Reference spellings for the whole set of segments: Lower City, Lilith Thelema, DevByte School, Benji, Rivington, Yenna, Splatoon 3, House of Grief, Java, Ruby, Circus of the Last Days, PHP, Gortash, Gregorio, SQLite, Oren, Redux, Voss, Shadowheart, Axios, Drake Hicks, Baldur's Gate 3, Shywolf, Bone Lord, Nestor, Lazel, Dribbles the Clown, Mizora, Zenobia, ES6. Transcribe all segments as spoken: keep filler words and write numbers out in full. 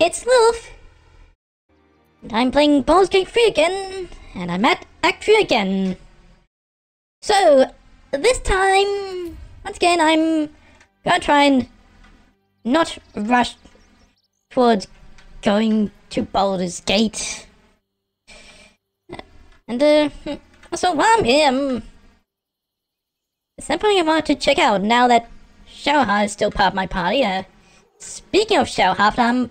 It's Lilf, and I'm playing Baldur's Gate three again, and I'm at Act three again. So, this time, once again, I'm gonna try and not rush towards going to Baldur's Gate. And, uh, also while I'm here, um, there's something I wanted to check out now that Shadowheart is still part of my party. Uh, speaking of Shadowheart, um,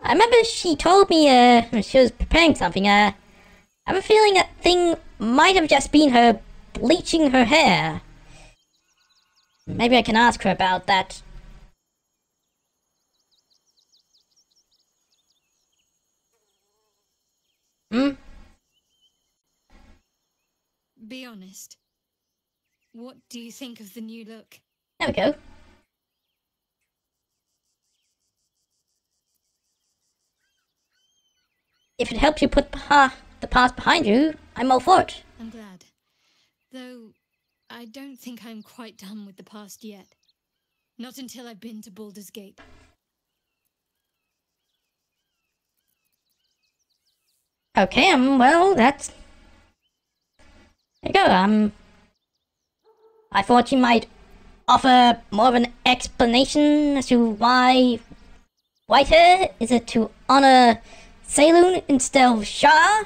I remember she told me, uh, when she was preparing something, uh, I have a feeling that thing might have just been her bleaching her hair. Maybe I can ask her about that. Hmm? Be honest. What do you think of the new look? There we go. If it helps you put pa the past behind you, I'm all for it. I'm glad. Though, I don't think I'm quite done with the past yet. Not until I've been to Baldur's Gate. Okay, um, well, that's... There you go, um... I thought you might offer more of an explanation as to why white hair? Is it to honor Saloon instead of Shah?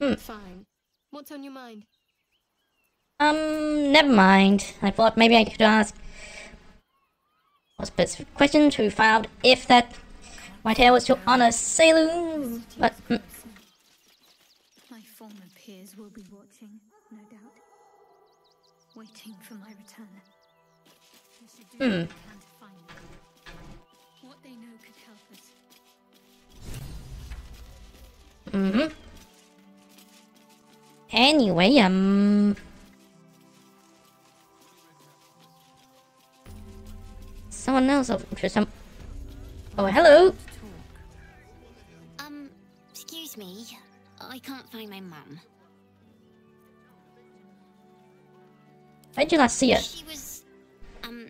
Hmm. Fine. What's on your mind? Um, never mind. I thought maybe I could ask a specific question to find out if that white hair was to honor Saloon, but... Mm. My former peers will be watching, no doubt. Waiting for my return. Hmm. What they know could help us. Mm-hmm. Anyway, um... someone else of interest. Um... Oh, hello! Um, excuse me. I can't find my mum. Where did you last see her? She was... Um,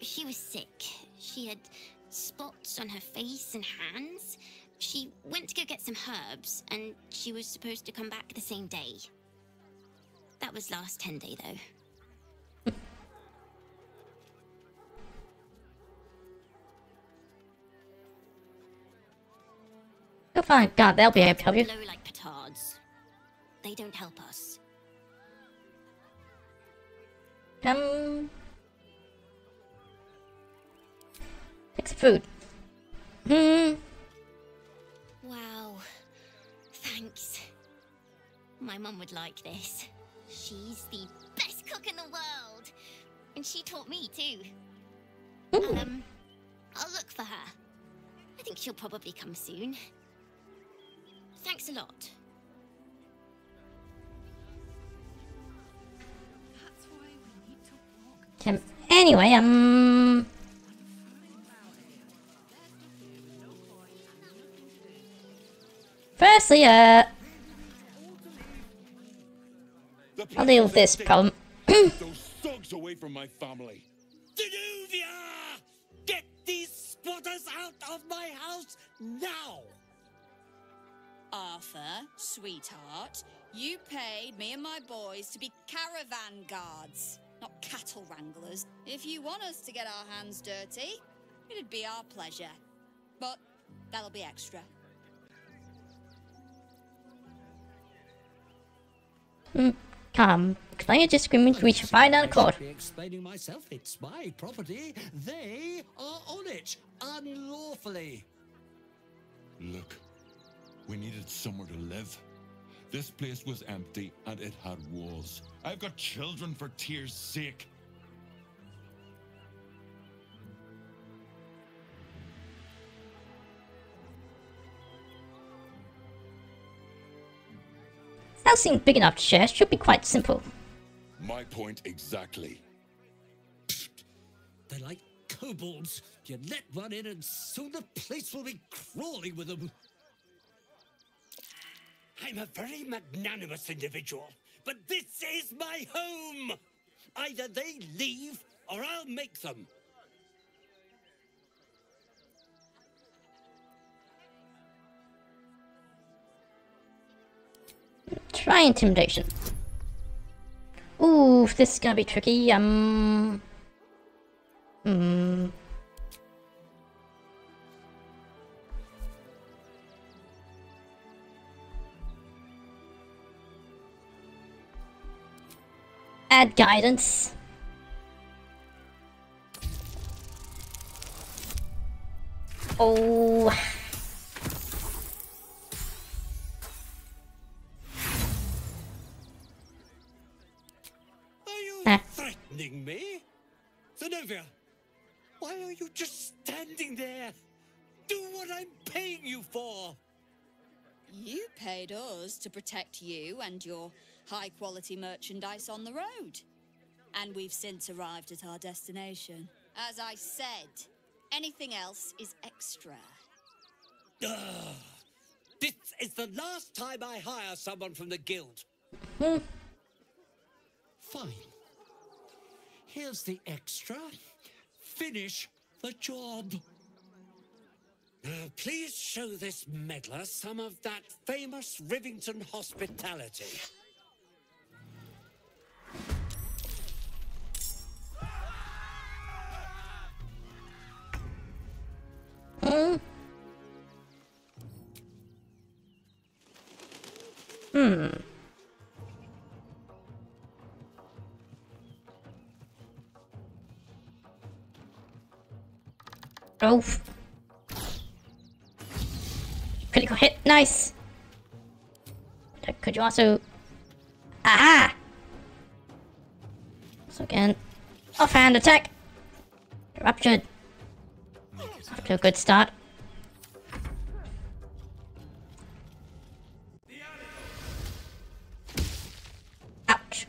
she was sick. She had spots on her face and hands. She went to go get some herbs, and she was supposed to come back the same day. That was last Tenday, though. You'll find God, they'll be able to help you. Blow like petards. They don't help us. Um... Take some food. Hmm. Wow. Thanks. My mum would like this. She's the best cook in the world. And she taught me too. I'll, um, I'll look for her. I think she'll probably come soon. Thanks a lot. That's why we need to walk. Can, anyway, um... Firstly, uh, I'll deal with this problem. Those thugs away from my family. Denuvia! Get these spotters out of my house now! Arthur, sweetheart, you paid me and my boys to be caravan guards, not cattle wranglers. If you want us to get our hands dirty, it'd be our pleasure. But that'll be extra. Mm, come, explain your disagreement. We should find out a court. Explaining myself, it's my property. They are on it unlawfully. Look, we needed somewhere to live. This place was empty and it had walls. I've got children for tears' sake. That seems big enough to share, should be quite simple. My point exactly. Pfft, they're like kobolds. You let one in and soon the place will be crawling with them. I'm a very magnanimous individual, but this is my home. Either they leave or I'll make them. Try intimidation. Ooh, this is gonna be tricky. Um. Hmm. Add guidance. Oh. Me? Zenobia, why are you just standing there? Do what I'm paying you for! You paid us to protect you and your high-quality merchandise on the road. And we've since arrived at our destination. As I said, anything else is extra. Ugh. This is the last time I hire someone from the guild. Hmm. Fine. Here's the extra. Finish the job. Now, please show this meddler some of that famous Rivington hospitality. Hmm. Hmm. Oh. Critical hit, nice. Could you also... Aha! So again, offhand attack. Ruptured. Off to a good start. Ouch.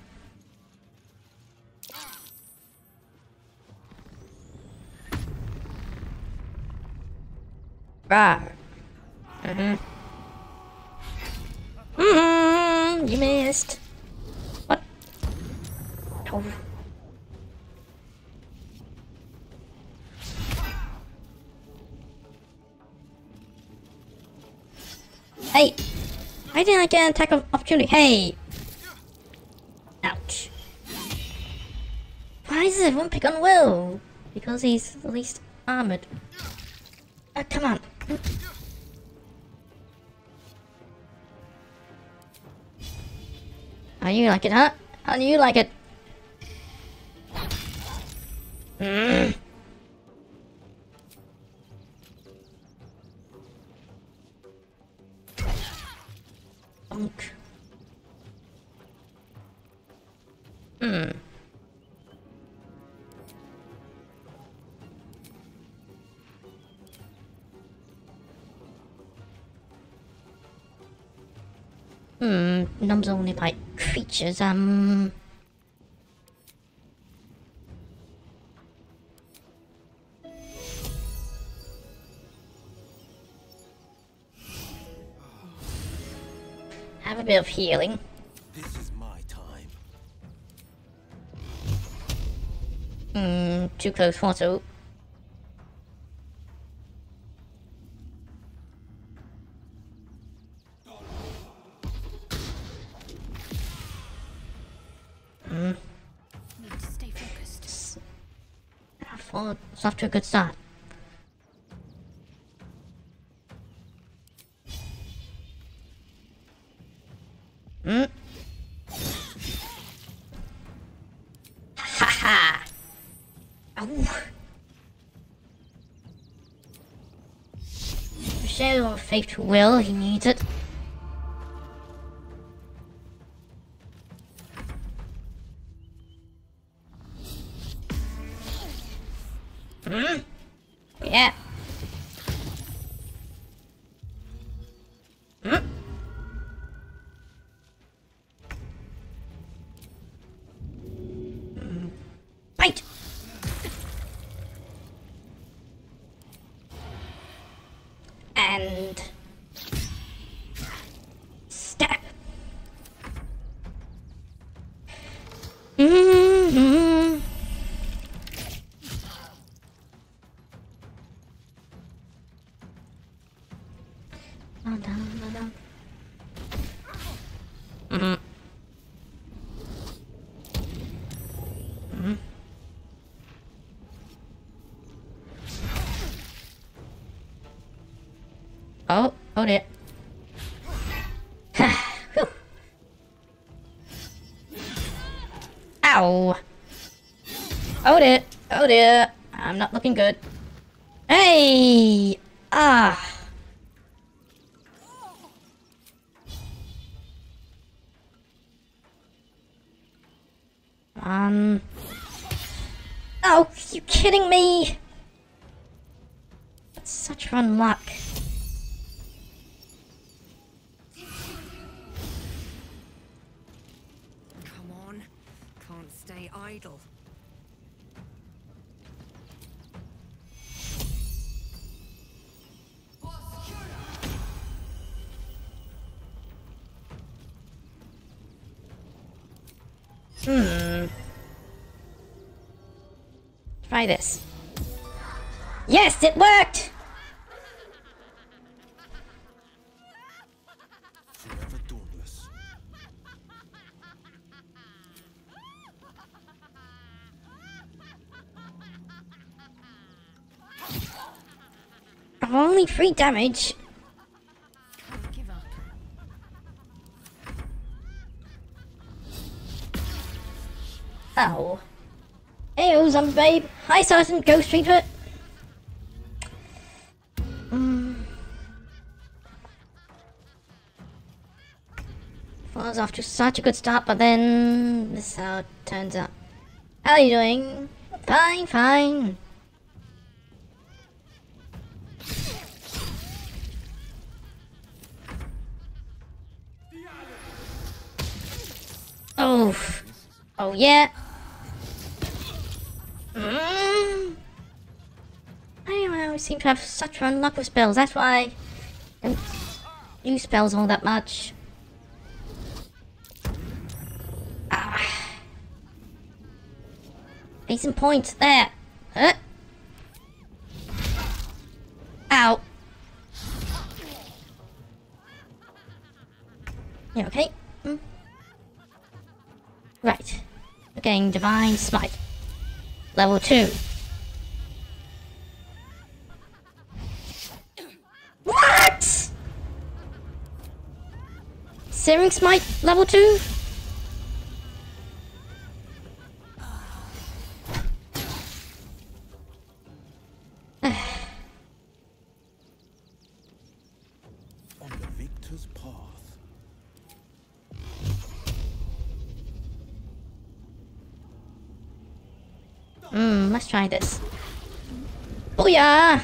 Rawr. Mm-hmm. Mm-hmm. You missed. What? Oh. Hey! Why didn't I get an attack of opportunity? Hey! Ouch. Why is everyone pick on Will? Because he's the least armored. Oh, come on. How you like it, huh? How do you like it? Mm. Bonk. Hmm. Hmm, numbs only by creatures, um... Have a bit of healing. This is my time. Hmm, too close for so. It's off to a good start. Hmm? Ha ha! Ow! Shadow of Fate to Will, he needs it. Hmm? Yeah. Hmm? Mm. Bite! And... Stab! Mm-hmm. Mm-mm. Mm-mm. Oh, hold it. Ow. Oh dear. Oh dear. I'm not looking good. Hey! Ah! Um. Oh, are you kidding me? That's such fun luck. Come on, can't stay idle. Hmm. Try this. Yes, it worked! Forever dauntless. I'm only three damage. Oh. Hey, zombie babe. Hi, Sergeant Ghost Treatment. Mm. Falls off to such a good start, but then this is how it turns out. How are you doing? Fine, fine. Oh. Oh, yeah. Mm. I don't know, I seem to have such fun luck with spells, that's why I don't use spells all that much. Ah. Decent points there. Huh? Ow. You okay? Mm. Right. We're getting Divine Smite. Level two. What? Searing Smite level two? On the victor's path. Hmm, let's try this. Booyah!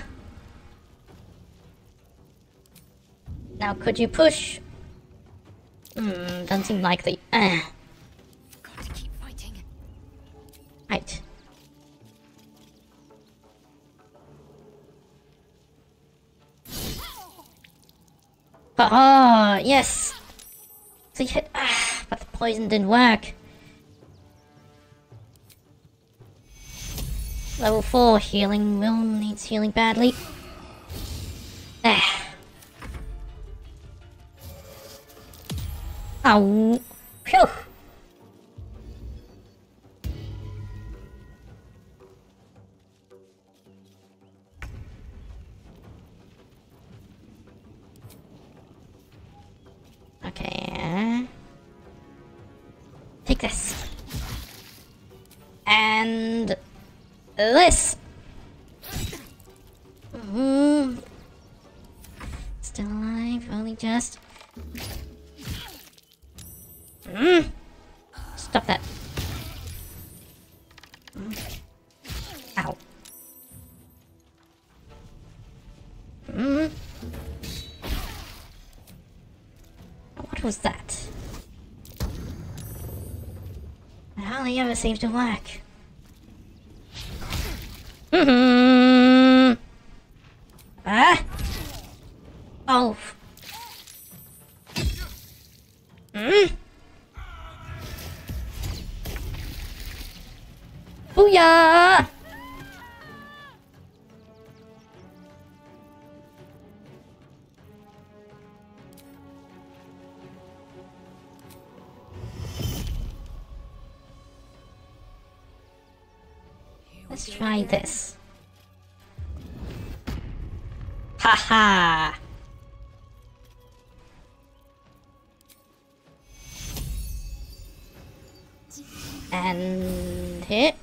Now could you push? Hmm, doesn't seem likely. Uh. Got to keep fighting. Right. Oh, yes! So you hit, ah, but the poison didn't work. Level four healing. Will needs healing badly. There. Ow. Phew. Okay. Take this. And... this! Mm-hmm. Still alive, only just. Mm. Stop that. Mm. Ow. Mm. What was that? It hardly ever seems to work. Mm-hmm. Ah! Oh. Mm. Booyah! Let's try this. Haha! And hit.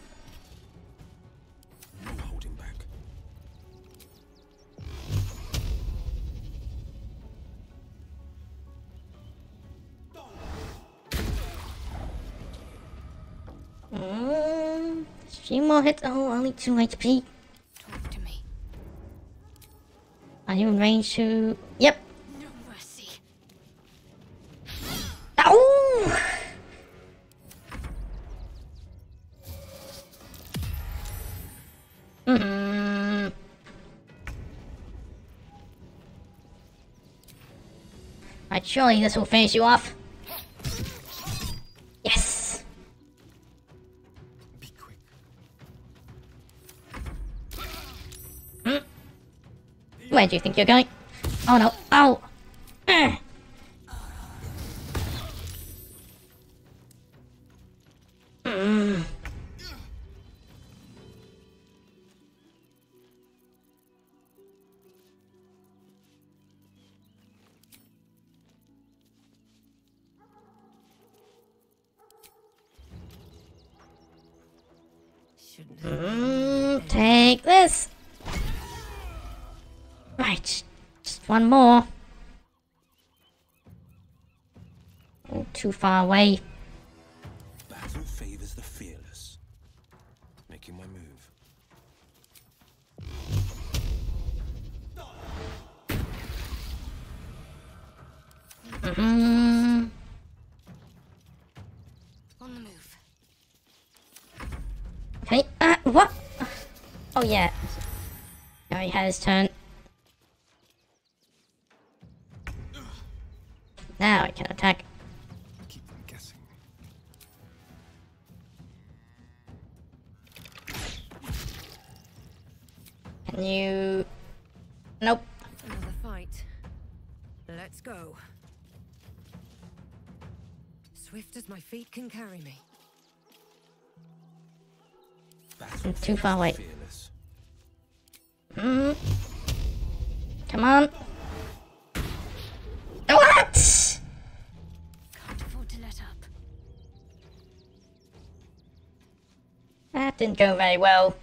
I'm holding back. Mm, three more hits. Oh, only two H P. Talk to me. Are you in range to? Yep. No mercy. Ow! Mm-mm. Right, surely this will finish you off. Yes. Be quick. Hmm? Where do you think you're going? Oh no! Ow! Uh. Mm. Mm, take this. Right, just one more. Oh, too far away. Battle favors the fearless. Making my move. Mm-hmm. On the move. Hey, uh, what? Oh yeah. Now he had his turn. Now I can attack. Keep them guessing. Can you? Nope. Another fight. Let's go. Swift as my feet can carry me. I'm too far away. Mm. Come on. What? Can't afford to let up. That didn't go very well.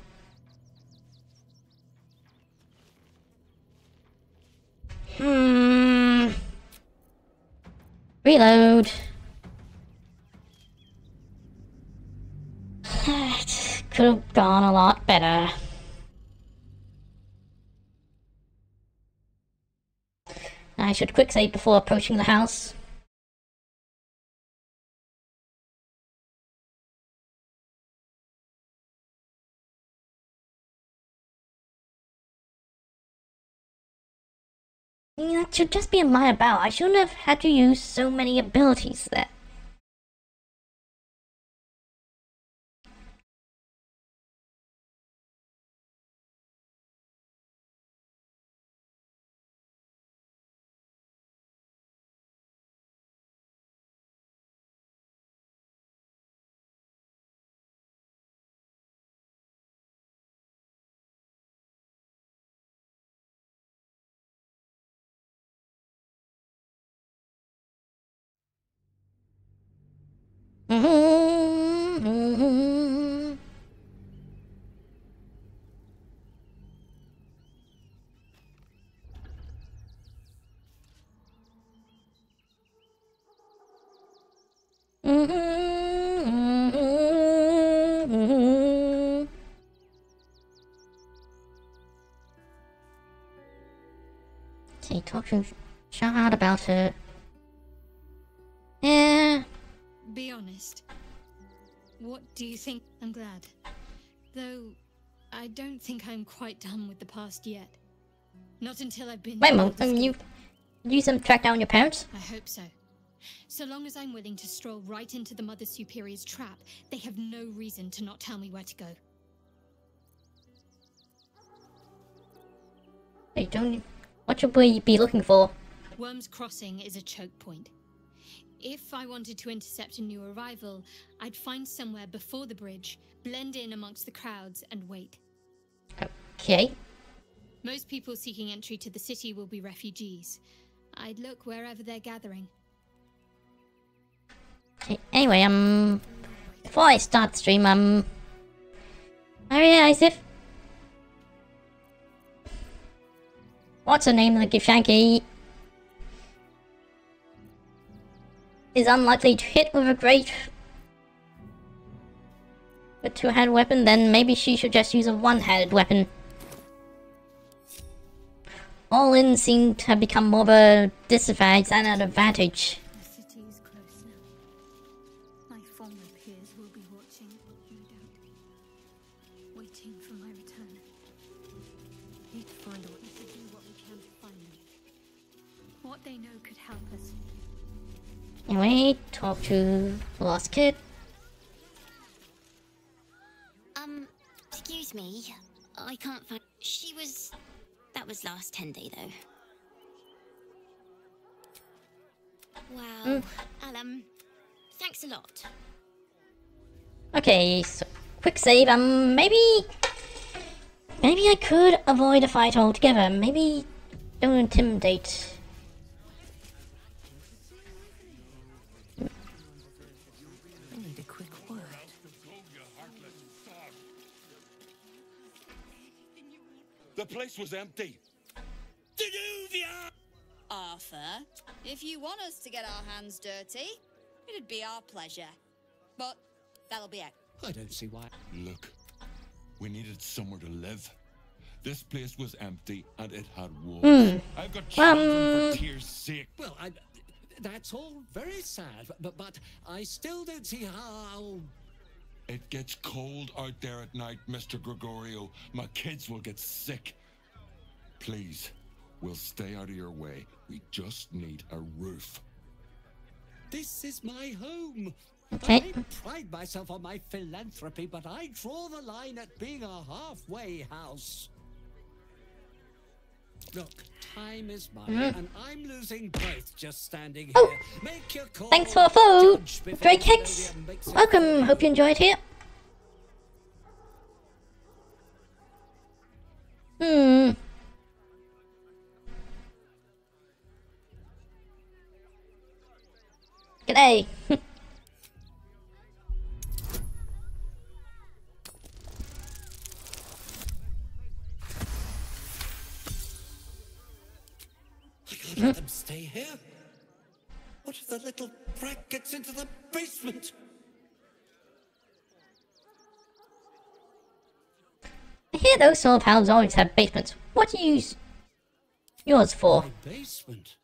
Hmm. Reload. Could have gone a lot better. I should quick save before approaching the house. That should just be a lie about. I shouldn't have had to use so many abilities there. Mm-hmm, mm-hmm. Mm-hmm, mm-hmm, mm-hmm. See, talk to Shadowheart about her. Yeah. Be honest. What do you think? I'm glad. Though, I don't think I'm quite done with the past yet. Not until I've been... Wait a moment, um, you... you some track down your parents? I hope so. So long as I'm willing to stroll right into the Mother Superior's trap, they have no reason to not tell me where to go. Hey, don't... what should we be looking for? Worm's Crossing is a choke point. If I wanted to intercept a new arrival, I'd find somewhere before the bridge, blend in amongst the crowds, and wait. Okay. Most people seeking entry to the city will be refugees. I'd look wherever they're gathering. Okay, anyway, um... before I start the stream, um... I realize if... what's her name, the Gishanki? Is unlikely to hit with a great... with two-handed weapon, then maybe she should just use a one-handed weapon. All in seem to have become more of a disadvantage than an advantage. The city is close now. My former peers will be watching, no doubt, waiting for my return. Need to find out if we do what we can to find them. What they know could help us. Anyway, talk to the lost kid. Um, excuse me, I can't find. She was. That was last Tenday, though. Wow. Mm. I'll, um, thanks a lot. Okay, so quick save. Um, maybe... maybe I could avoid a fight altogether. Maybe don't intimidate. I need a quick word. The place was empty. Arthur, if you want us to get our hands dirty, it'd be our pleasure. But that'll be it. I don't see why. Look, we needed somewhere to live. This place was empty and it had walls. Mm. I've got children um... for tears' sake. Well, I, that's all very sad, but, but I still don't see how... It gets cold out there at night, Mister Gregorio. My kids will get sick. Please, we'll stay out of your way. We just need a roof. This is my home. Okay. I pride myself on my philanthropy, but I draw the line at being a halfway house. Look, time is mine, mm-hmm. and I'm losing both just standing oh. here. Make your call. Thanks for a follow, Drake Hicks. Welcome, hope you enjoyed here. Hmm. G'day. Let them stay here. What if the little brat gets into the basement? I hear those sort of houses always have basements. What do you use yours for? My basement?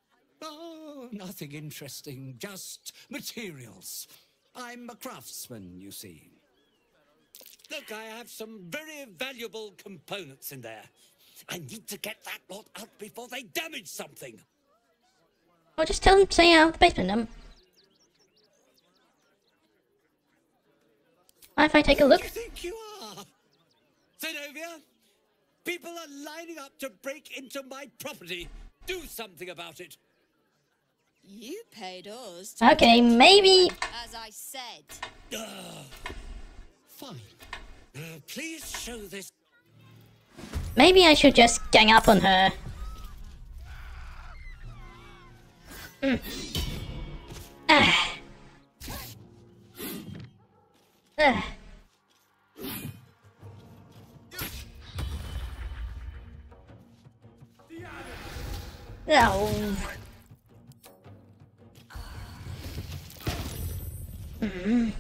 Oh, nothing interesting. Just materials. I'm a craftsman, you see. Look, I have some very valuable components in there. I need to get that lot out before they damage something. I'll just tell them to stay out of the basement. Um, mind if I take a look? Who do you think you are? Zenobia, people are lining up to break into my property. Do something about it. You paid us. To okay, maybe. As I said. Uh, fine. Uh, please show this. Maybe I should just gang up on her. Mm. Ah. Ah. Oh. Mm.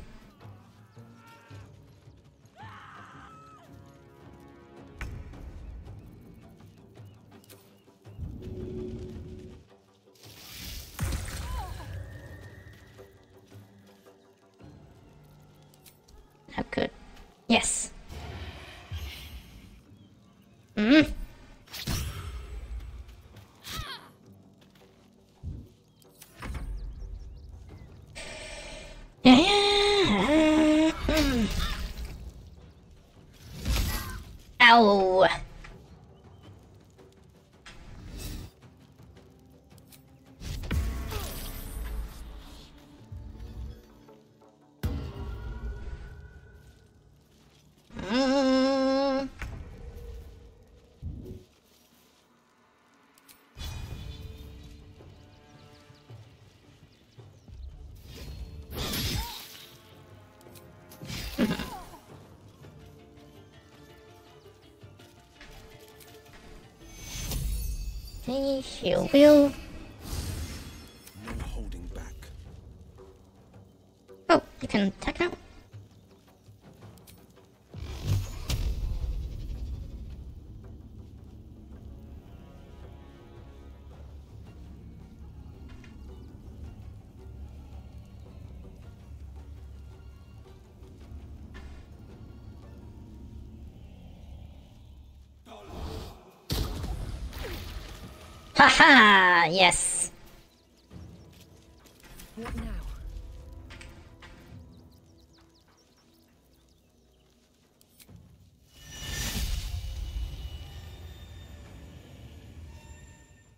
How good. Yes. Mm. Yeah, yeah. Mm. Ow. Maybe she will. I'm holding back. Oh, you can attack now. Haha! Yes! What now?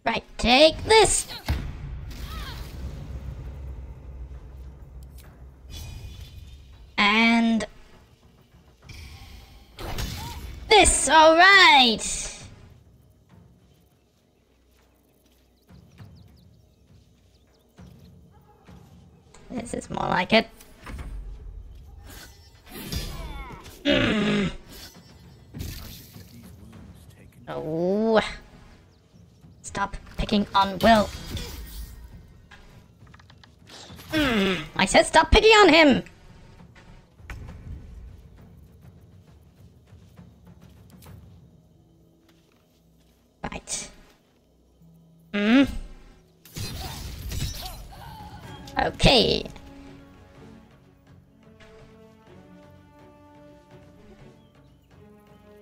Right, take this! And... this! Alright! This is more like it. Mm. Oh. Stop picking on Will. Mm. I said stop picking on him! Right. Hmm. Okay.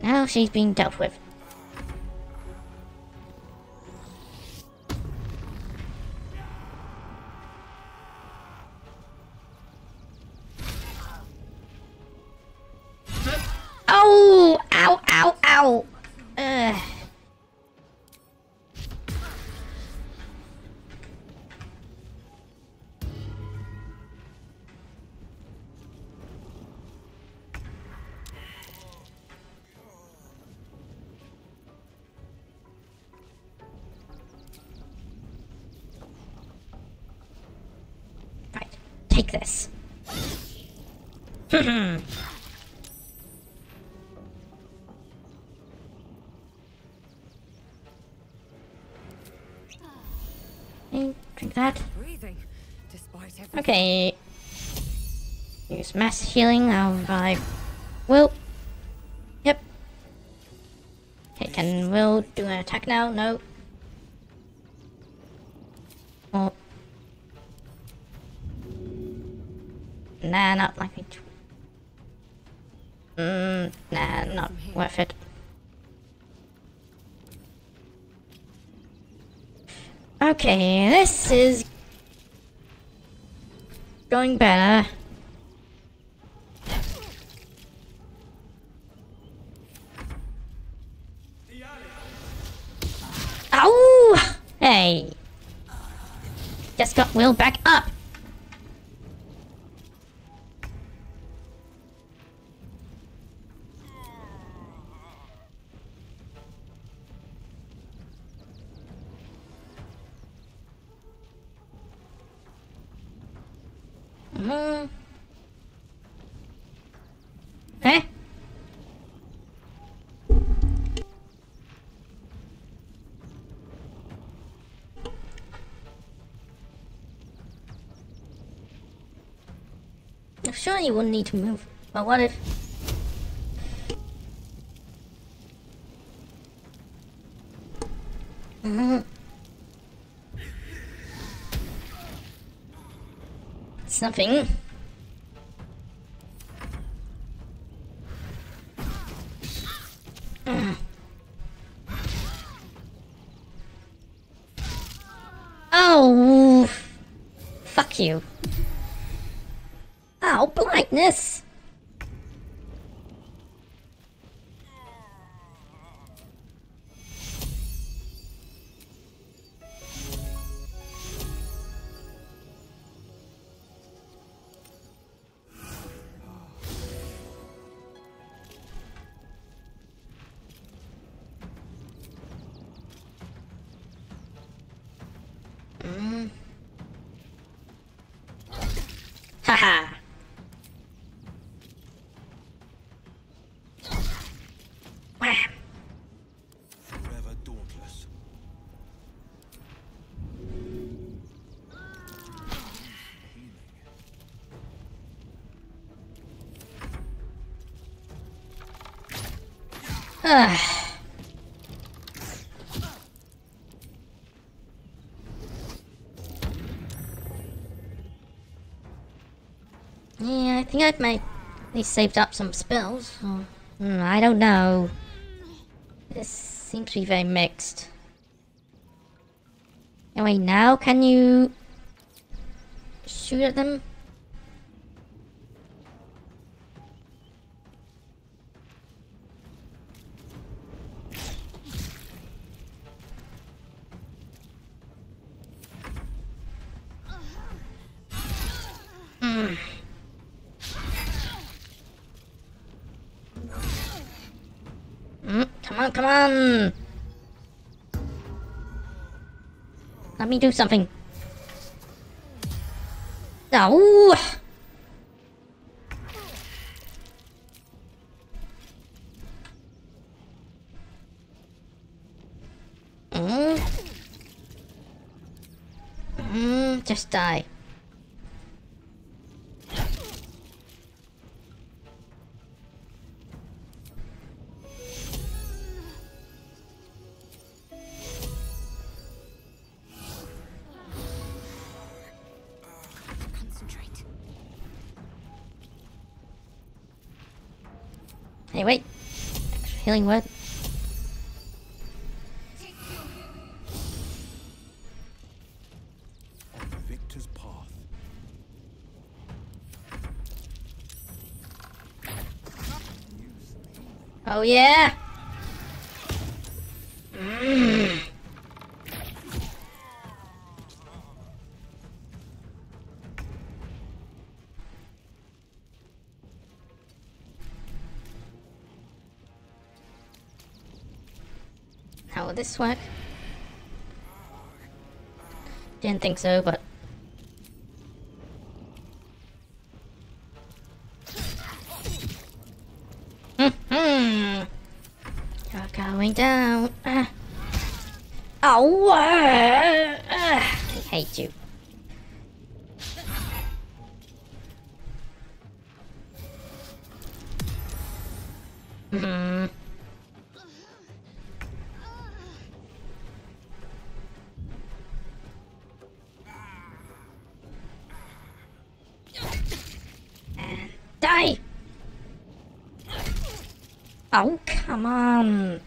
Now she's being dealt with. Oh! Ow! Ow! Ow! Ugh. Take this. Hmm. Drink that. Okay. Use mass healing. I'll revive Will. Yep. Okay, can Will do an attack now? No. Or Nah, not likely to. Mm, nah, not worth it. Okay, this is going better. Ow! Hey! Just got Will back up! Mm-hmm. Eh? Surely you wouldn't need to move, but what if... Mm-hmm. Something. Ugh. Oh, fuck you. Oh, blindness. Haha! Wham! Forever dauntless. Ugh. Yeah, I think I've made... at least saved up some spells. Oh, I don't know. This seems to be very mixed. Anyway, now can you... shoot at them? Mm. Mm, come on, come on! Let me do something. No! Mm. Mm, just die. Hey, wait. Extra healing word. On the victor's path. Oh yeah. Mm. How will this work? Didn't think so, but... Mm-hmm. You're going down! Ah. Oh! Ah. Ah. I hate you. Mm-hmm. Die! Oh, come on!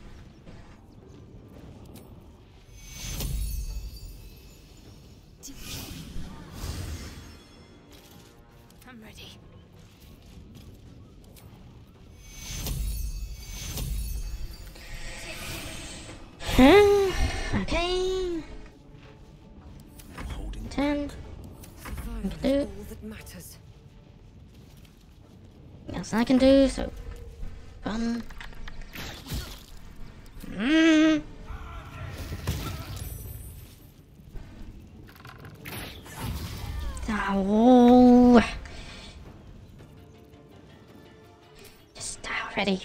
I'm ready. Hmm, okay. Ten. All that matters. Else I can do so. Fun. Mm. Oh. Just die already.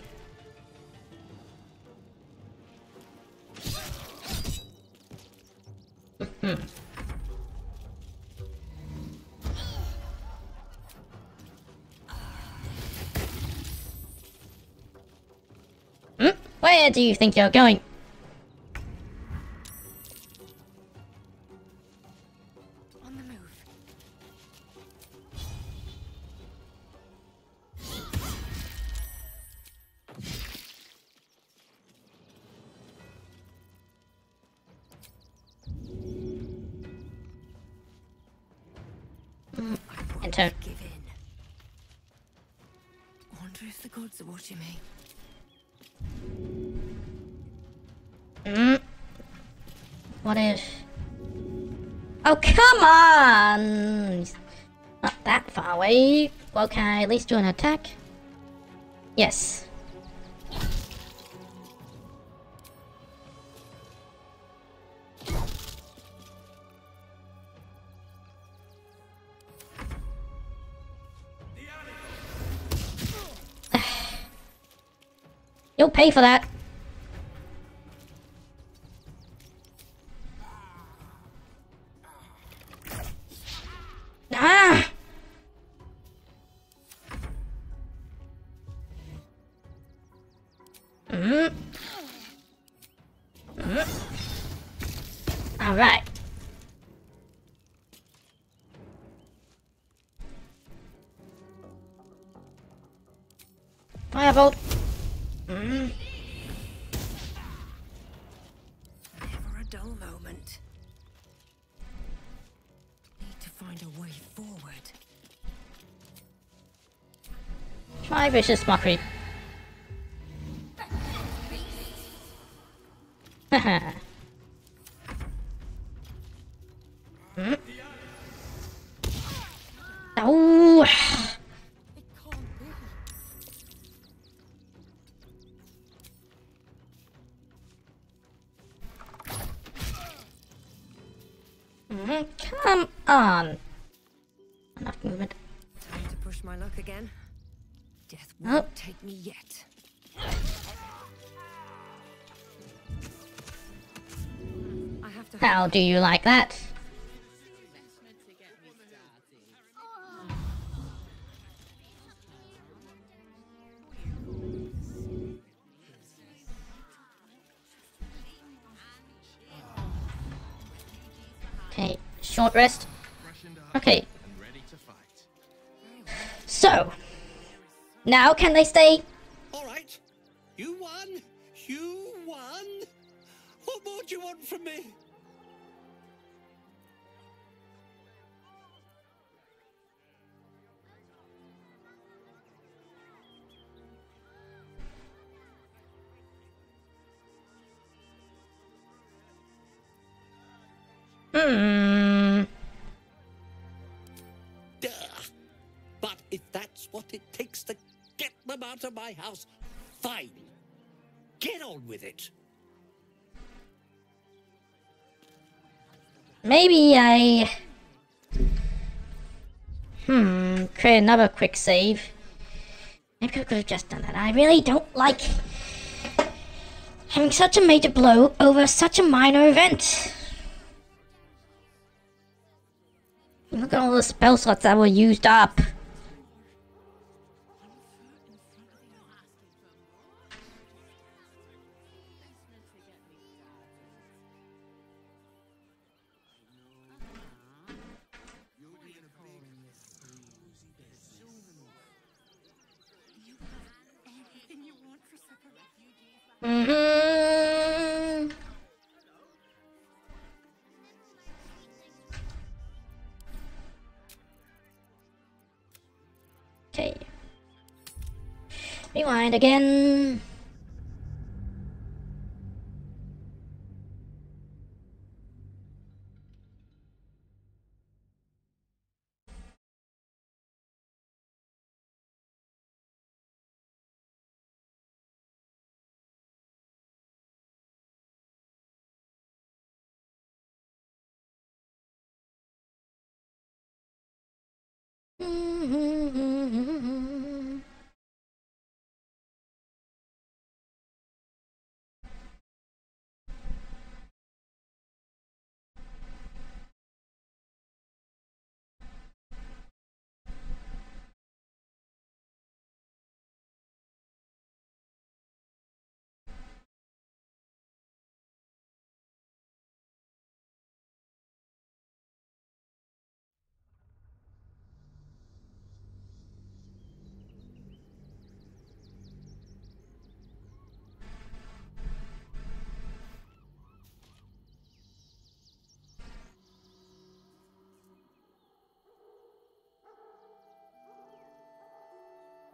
Where do you think you're going? On the move. Mm. Enter. Give in. I wonder if the gods are watching me. Mm. What if? Oh, come on! He's not that far away. Well, can I at least do an attack? Yes. You'll pay for that. All right. Firebolt. Mm. Never a dull moment. Need to find a way forward. Try vicious mockery. Haha. mm. Oh. Mm-hmm. Come on. Enough movement. Time to push my luck again. Death won't oh. take me yet. I have to. How do you like that? Short rest. Okay. So now can they stay? All right. You won. You won. What more do you want from me? Hmm. But if that's what it takes to get them out of my house, fine. Get on with it. Maybe I... Hmm, create another quick save. Maybe I could have just done that. I really don't like having such a major blow over such a minor event. Look at all the spell slots that were used up. Rewind again.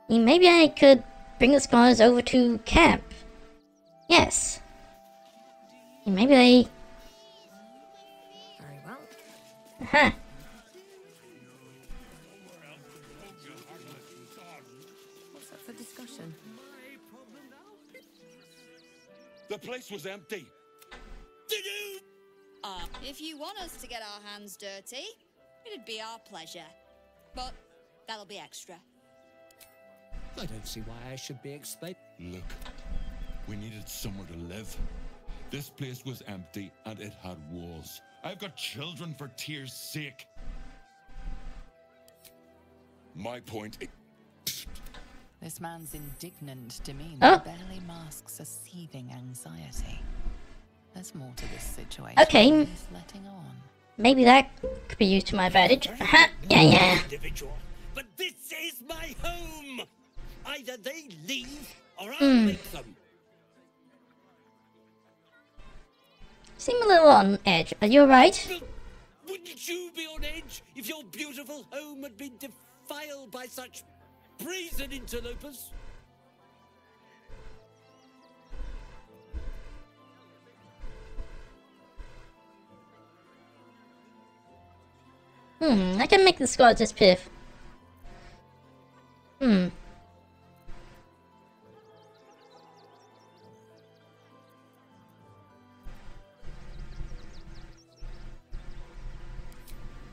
Maybe I could bring the scholars over to camp. Yes. Maybe I... Very well. Huh. What's up for discussion? The place was empty. Did you? Uh, if you want us to get our hands dirty, it'd be our pleasure. But that'll be extra. I don't see why I should be explained. Look, we needed somewhere to live. This place was empty and it had walls. I've got children for tears' sake. My point is... This man's indignant demeanor oh. barely masks a seething anxiety. There's more to this situation. Okay. He's letting on. Maybe that could be used to my advantage. Uh-huh. Yeah, yeah. But this is my home. Either they leave or I'll mm. make them. Seem a little on edge. Are you alright? Wouldn't you be on edge if your beautiful home had been defiled by such brazen interlopers? Hmm, I can make the squad just piff. Hmm.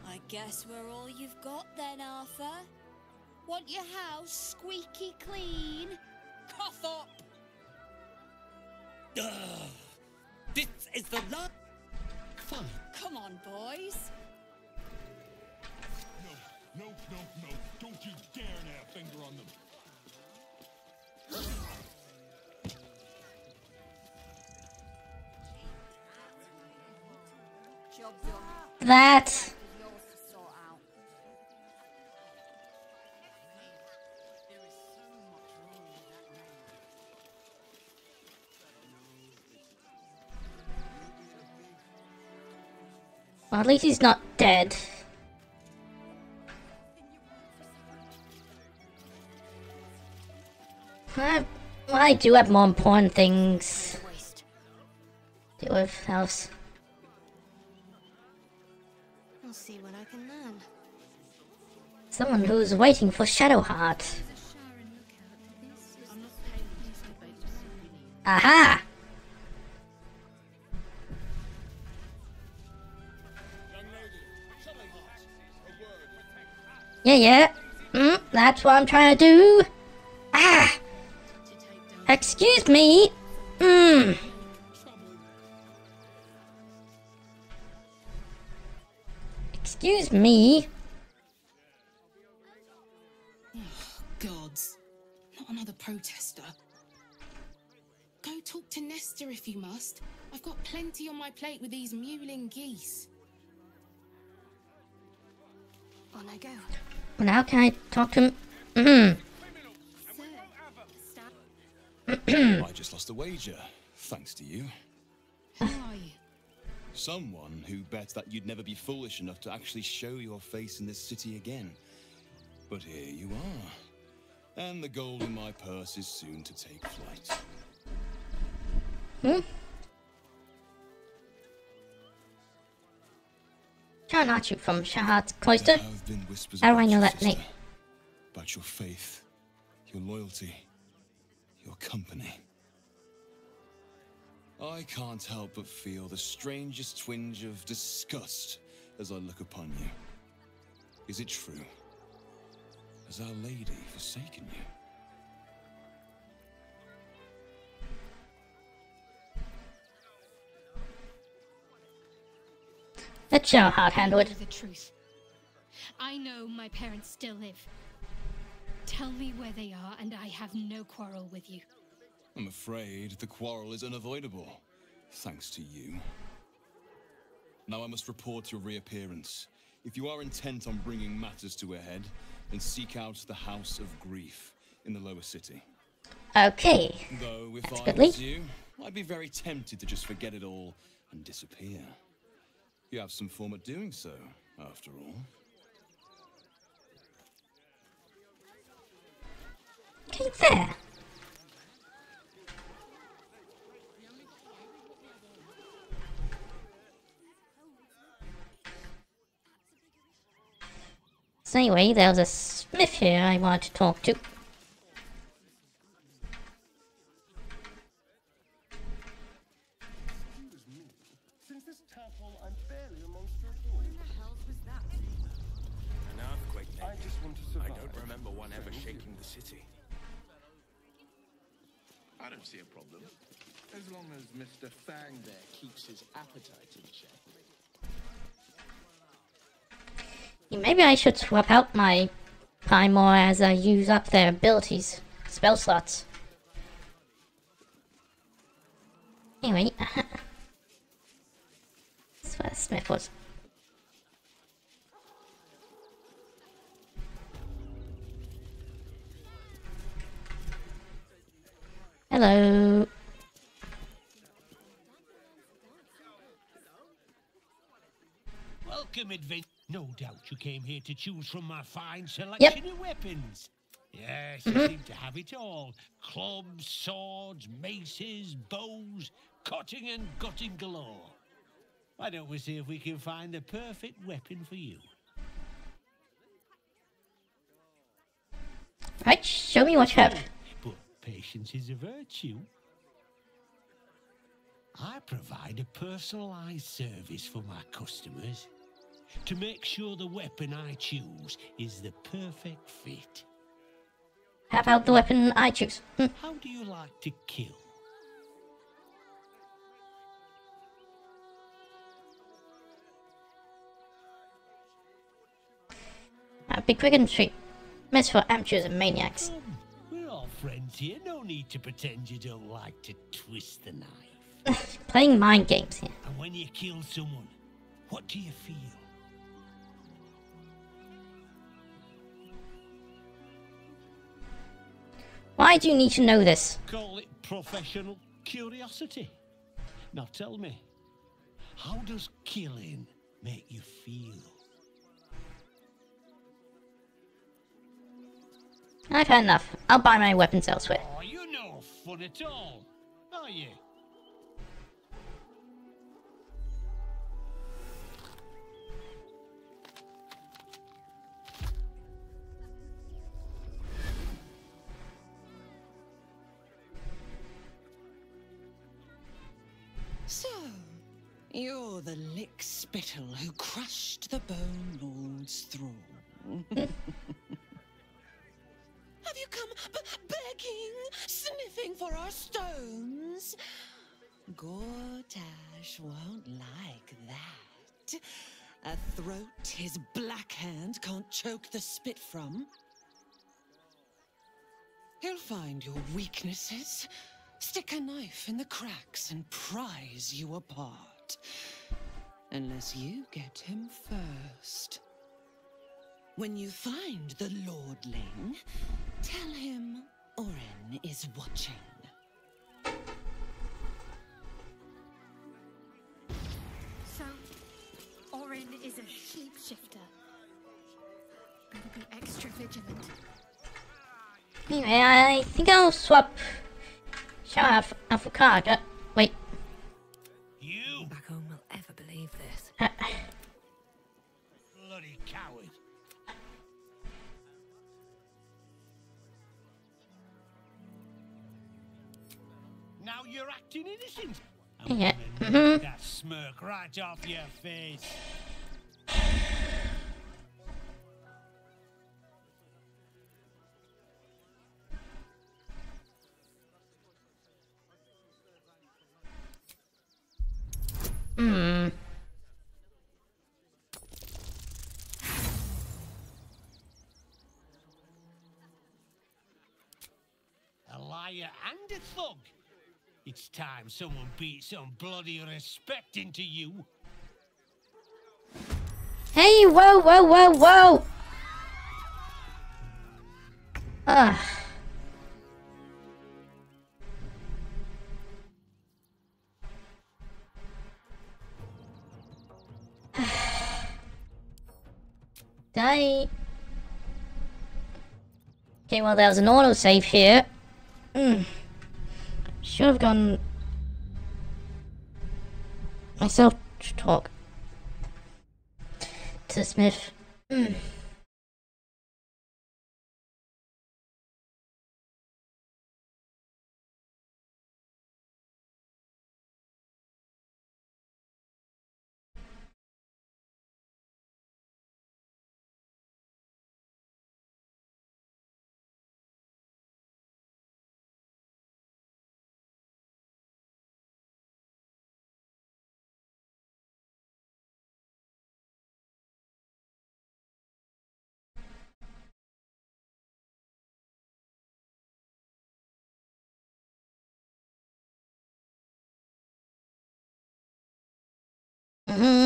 I guess we're all you've got then, Arthur. Want your house squeaky clean? Cough up! Ugh. This is the last... Fine. Come on, boys. No, no, no. Don't you dare nab finger on them. That. Well, at least he's not dead. I, well, I do have more important things to deal with else. I'll see what I can learn. Someone who's waiting for Shadowheart. Aha! Yeah, yeah. Mm, that's what I'm trying to do. Ah! Excuse me. Mm. Excuse me. Oh, gods. Not another protester. Go talk to Nestor if you must. I've got plenty on my plate with these mewling geese. On I go. Well, how can I talk to him? Mm. I just lost a wager, thanks to you. Who are you? Someone who bets that you'd never be foolish enough to actually show your face in this city again. But here you are. And the gold in my purse is soon to take flight. Hmm? John Archie from Shadowheart's Cloister. How do I know that name? About your faith, your loyalty, your company. I can't help but feel the strangest twinge of disgust as I look upon you. Is it true? Has Our Lady forsaken you? That's your hard handled. The truth. I know my parents still live. Tell me where they are, and I have no quarrel with you. I'm afraid the quarrel is unavoidable, thanks to you. Now I must report your reappearance. If you are intent on bringing matters to a head, then seek out the House of Grief in the Lower City. Okay. Though if That's I goodly. was you, I'd be very tempted to just forget it all and disappear. You have some form of doing so, after all. There. So anyway, there was a smith here I wanted to talk to. Maybe I should swap out my Primor as I use up their abilities. spell slots. Anyway, that's where the smith was. Hello. Welcome, adventure. No doubt you came here to choose from my fine selection yep. of weapons. Yes, mm-hmm. you seem to have it all. Clubs, swords, maces, bows, cutting and gutting galore. Why don't we see if we can find the perfect weapon for you? Right, show me what you have. But patience is a virtue. I provide a personalized service for my customers to make sure the weapon I choose is the perfect fit. How about the weapon I choose? Hm. How do you like to kill? I'd be quick and sweet. Meant for amateurs and maniacs. Um, we're all friends here. No need to pretend you don't like to twist the knife. Playing mind games here. And when you kill someone, what do you feel? Why do you need to know this? Call it professional curiosity. Now tell me, how does killing make you feel? I've had enough. I'll buy my weapons elsewhere. Oh, you're no fun at all, are you? So, you're the lick-spittle who crushed the Bone Lord's thrall. Have you come begging, sniffing for our stones? Gortash won't like that. A throat his black hand can't choke the spit from. He'll find your weaknesses. Stick a knife in the cracks and prise you apart. Unless you get him first. When you find the lordling, tell him Oren is watching. So, Oren is a shapeshifter. Better be extra vigilant. Anyway, I think I'll swap. Shall I have Karlak? Wait. You back home will ever believe this. Uh, Bloody coward. Now you're acting innocent. Yeah. Mm-hmm. That smirk right off your face. Hmm. A liar and a thug. It's time someone beat some bloody respect into you. Hey, whoa, whoa, whoa, whoa. Ugh. Die. Okay, well, there was an autosave here. Mm. Should have gone myself to talk to Smith. Mm. Mm-hmm.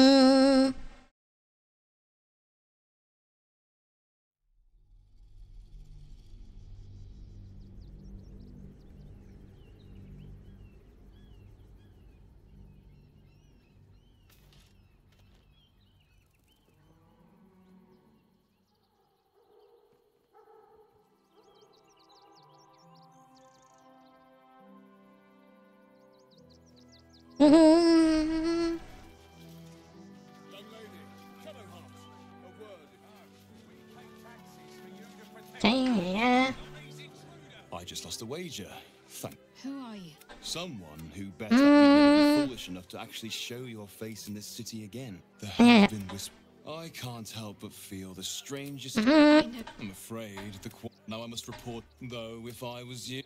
Just lost a wager. Thank. Who are you? Someone who bet mm. I'd be foolish enough to actually show your face in this city again. There have been whispers. I can't help but feel the strangest. Mm. I'm afraid the. Now I must report, though, if I was you.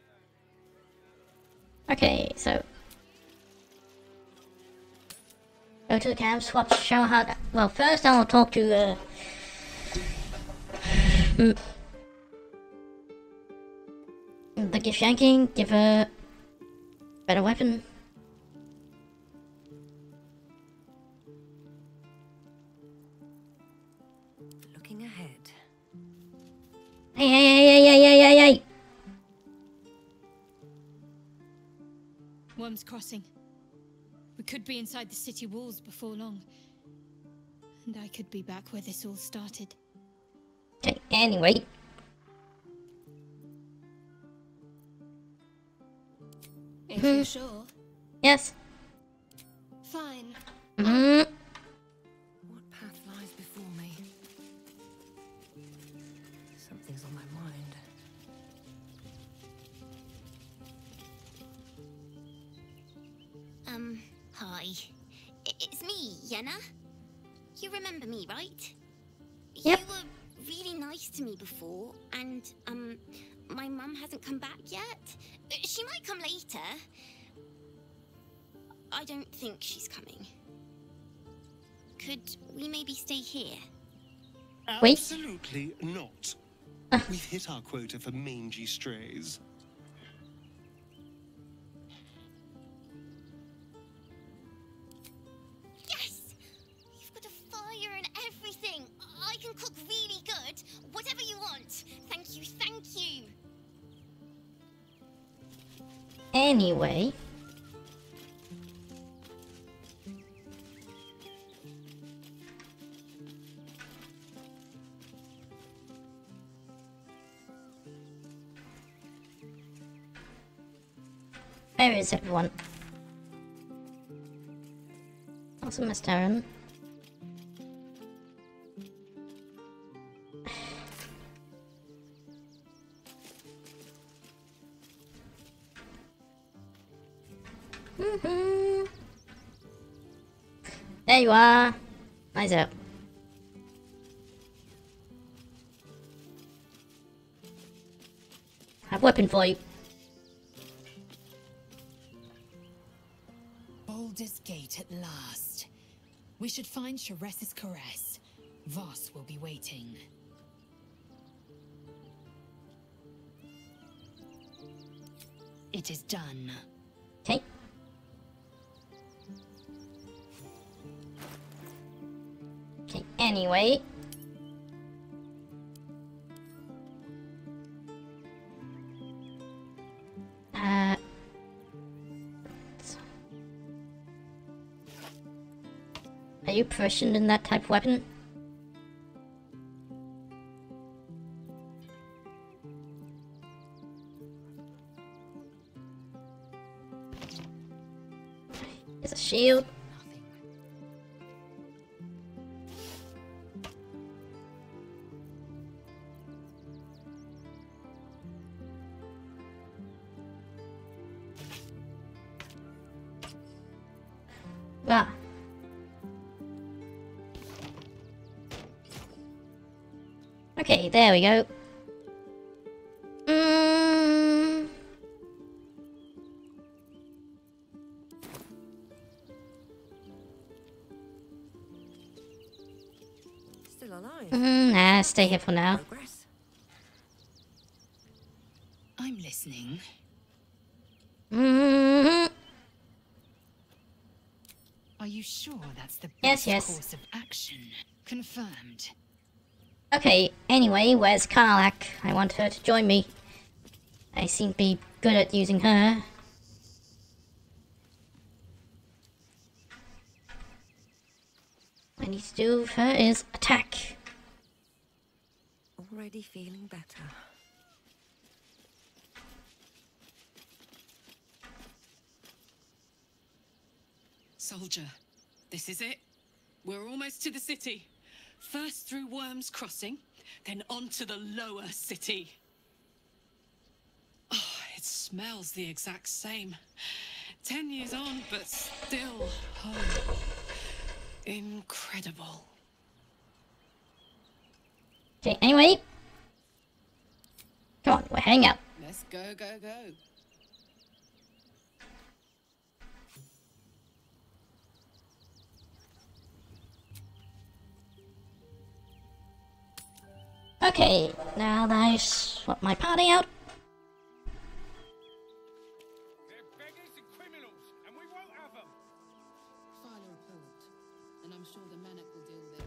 Okay, so go to the camp, swap, show how. To... Well, first I'll talk to. Uh... Mm. The gift shanking, give her better weapon. Looking ahead. Hey, hey, hey, hey, hey, hey, hey! Worm's Crossing. We could be inside the city walls before long. And I could be back where this all started. Okay, anyway. If you're sure. Yes. Fine. Mm. What path lies before me? Something's on my mind. Um, hi. It's me, Yenna. You remember me, right? Yep. You were really nice to me before, and, um... my mum hasn't come back yet. She might come later. I don't think she's coming. Could we maybe stay here? Wait. Absolutely not. Uh. We've hit our quota for mangy strays. Yes! You've got a fire and everything. I can cook really good. Whatever you want. Thank you, thank you. Anyway, where is everyone? Also, Miss Darren. There you are. Eyes up. I have a weapon for you. Baldur's Gate at last. We should find Sharess's Caress. Voss will be waiting. It is done. Okay. Anyway, uh, are you proficient in that type of weapon? It's a shield. Ah. Okay, there we go. Mm. Still alive. Mm, nah, stay here for now. Progress. I'm listening. Mm-hmm. Are you you sure that's the best yes, yes. course of action? Confirmed. Okay, anyway, where's Karlak? I want her to join me. I seem to be good at using her. What I need to do with her is attack. Already feeling better. Soldier, this is it. We're almost to the city. First through Worm's Crossing, then on to the Lower City. Oh, it smells the exact same. Ten years on, but still home. Incredible. Okay, anyway. Come on, we're heading out. Let's go, go, go. Okay, now that I swap my party out. They're beggars and criminals, and we won't have them. File a report, and I'm sure the maniac will deal with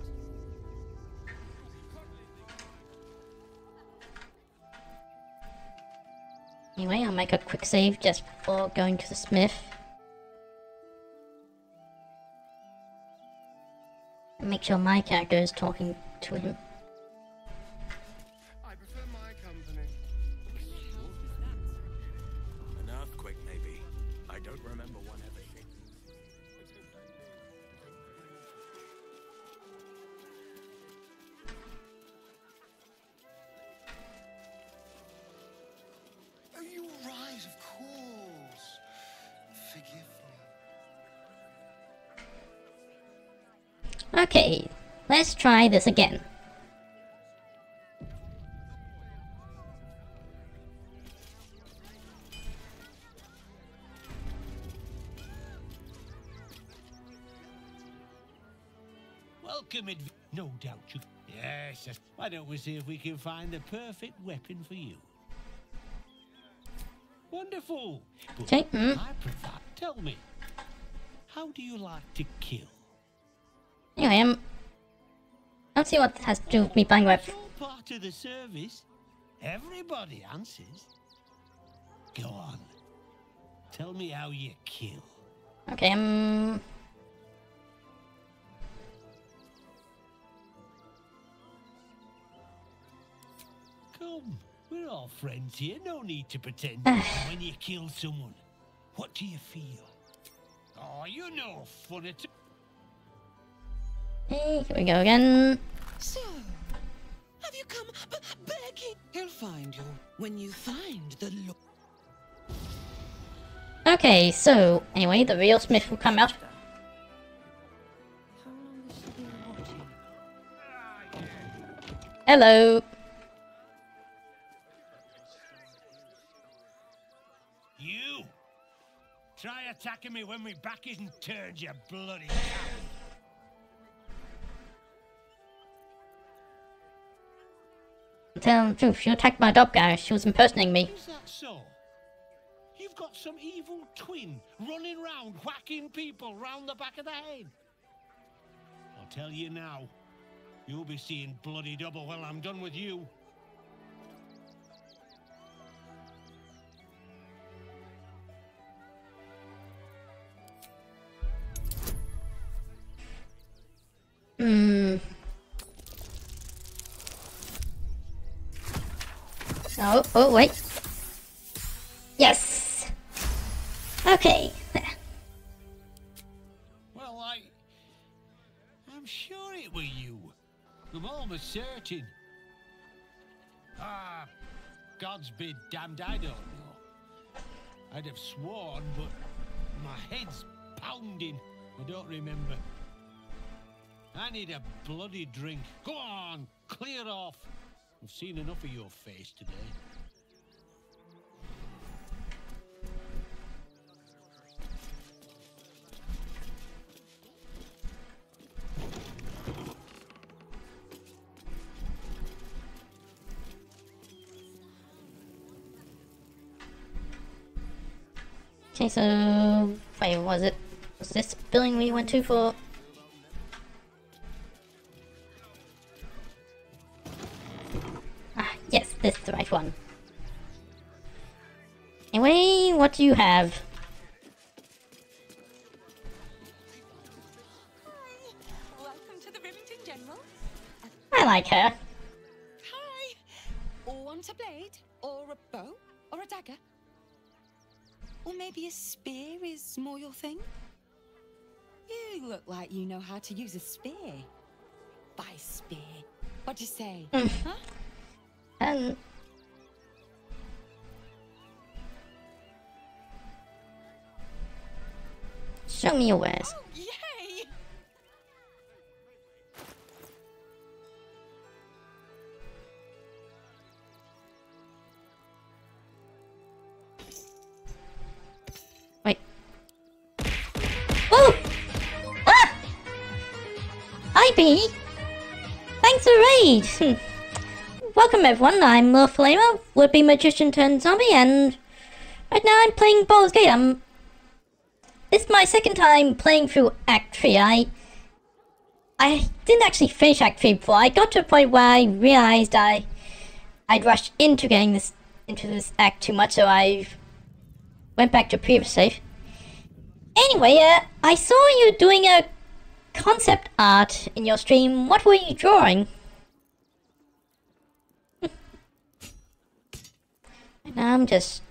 it. Anyway, I'll make a quick save just before going to the smith. And make sure my character is talking to him. Okay, let's try this again. Welcome, adv- no doubt you. Yes, yes. Why don't we see if we can find the perfect weapon for you? Wonderful. Okay. Mm. I prefer. Tell me, how do you like to kill? Anyway, um, I don't see what this has to do with me buying web. Part of the service. Everybody answers. Go on. Tell me how you kill. Okay, um. Come, we're all friends here. No need to pretend. When you kill someone, what do you feel? Oh, you know, fun at. Hey, here we go again. So, have you come b begging? He'll find you when you find the Lord. Okay, so anyway, the real smith will come out. Hello. You try attacking me when my back isn't turned, you bloody coward. Tell the truth, you attacked my doppelganger, she was impersonating me. Is that so? You've got some evil twin running round, whacking people round the back of the head. I'll tell you now, you'll be seeing bloody double when I'm done with you. Hmm. Oh, oh, wait. Yes! Okay. Well, I... I'm sure it were you. I'm almost certain. Ah, God's be damned, I don't know. I'd have sworn, but my head's pounding. I don't remember. I need a bloody drink. Go on, clear off. I've seen enough of your face today. Okay, so wait, was it Was this the building we went to for? Ah, yes, this is the right one. Anyway, what do you have? Hi. Welcome to the Rivington General. I like her. Hi. Want a blade, or a bow, or a dagger? Or maybe a spear is more your thing? You look like you know how to use a spear. By spear. What'd you say? Mm. Huh? Um... Show me your wares. Oh, yay! Wait. Oh! Ah! Hi, Bee! Thanks for raid! Welcome everyone, I'm Lil Flamer, would-be magician turned zombie, and right now I'm playing Baldur's Gate. I'm... This is my second time playing through Act three. I I didn't actually finish Act three before. I got to a point where I realized I I'd rushed into getting this into this act too much, so I went back to previous save. Anyway, uh, I saw you doing a concept art in your stream. What were you drawing? And I'm just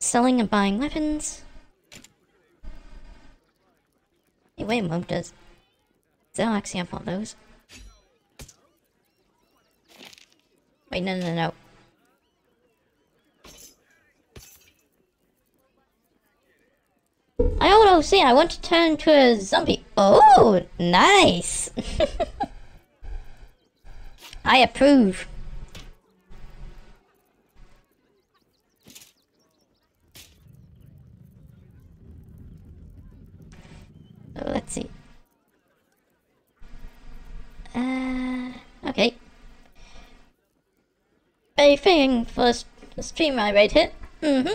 selling and buying weapons. Hey, wait a moment, does they don't actually have all those? Wait, no, no, no. I also see. I want to turn into a zombie. Oh, nice! I approve. So let's see. Uh, okay. A thing for the stream I rate hit. Mm-hmm.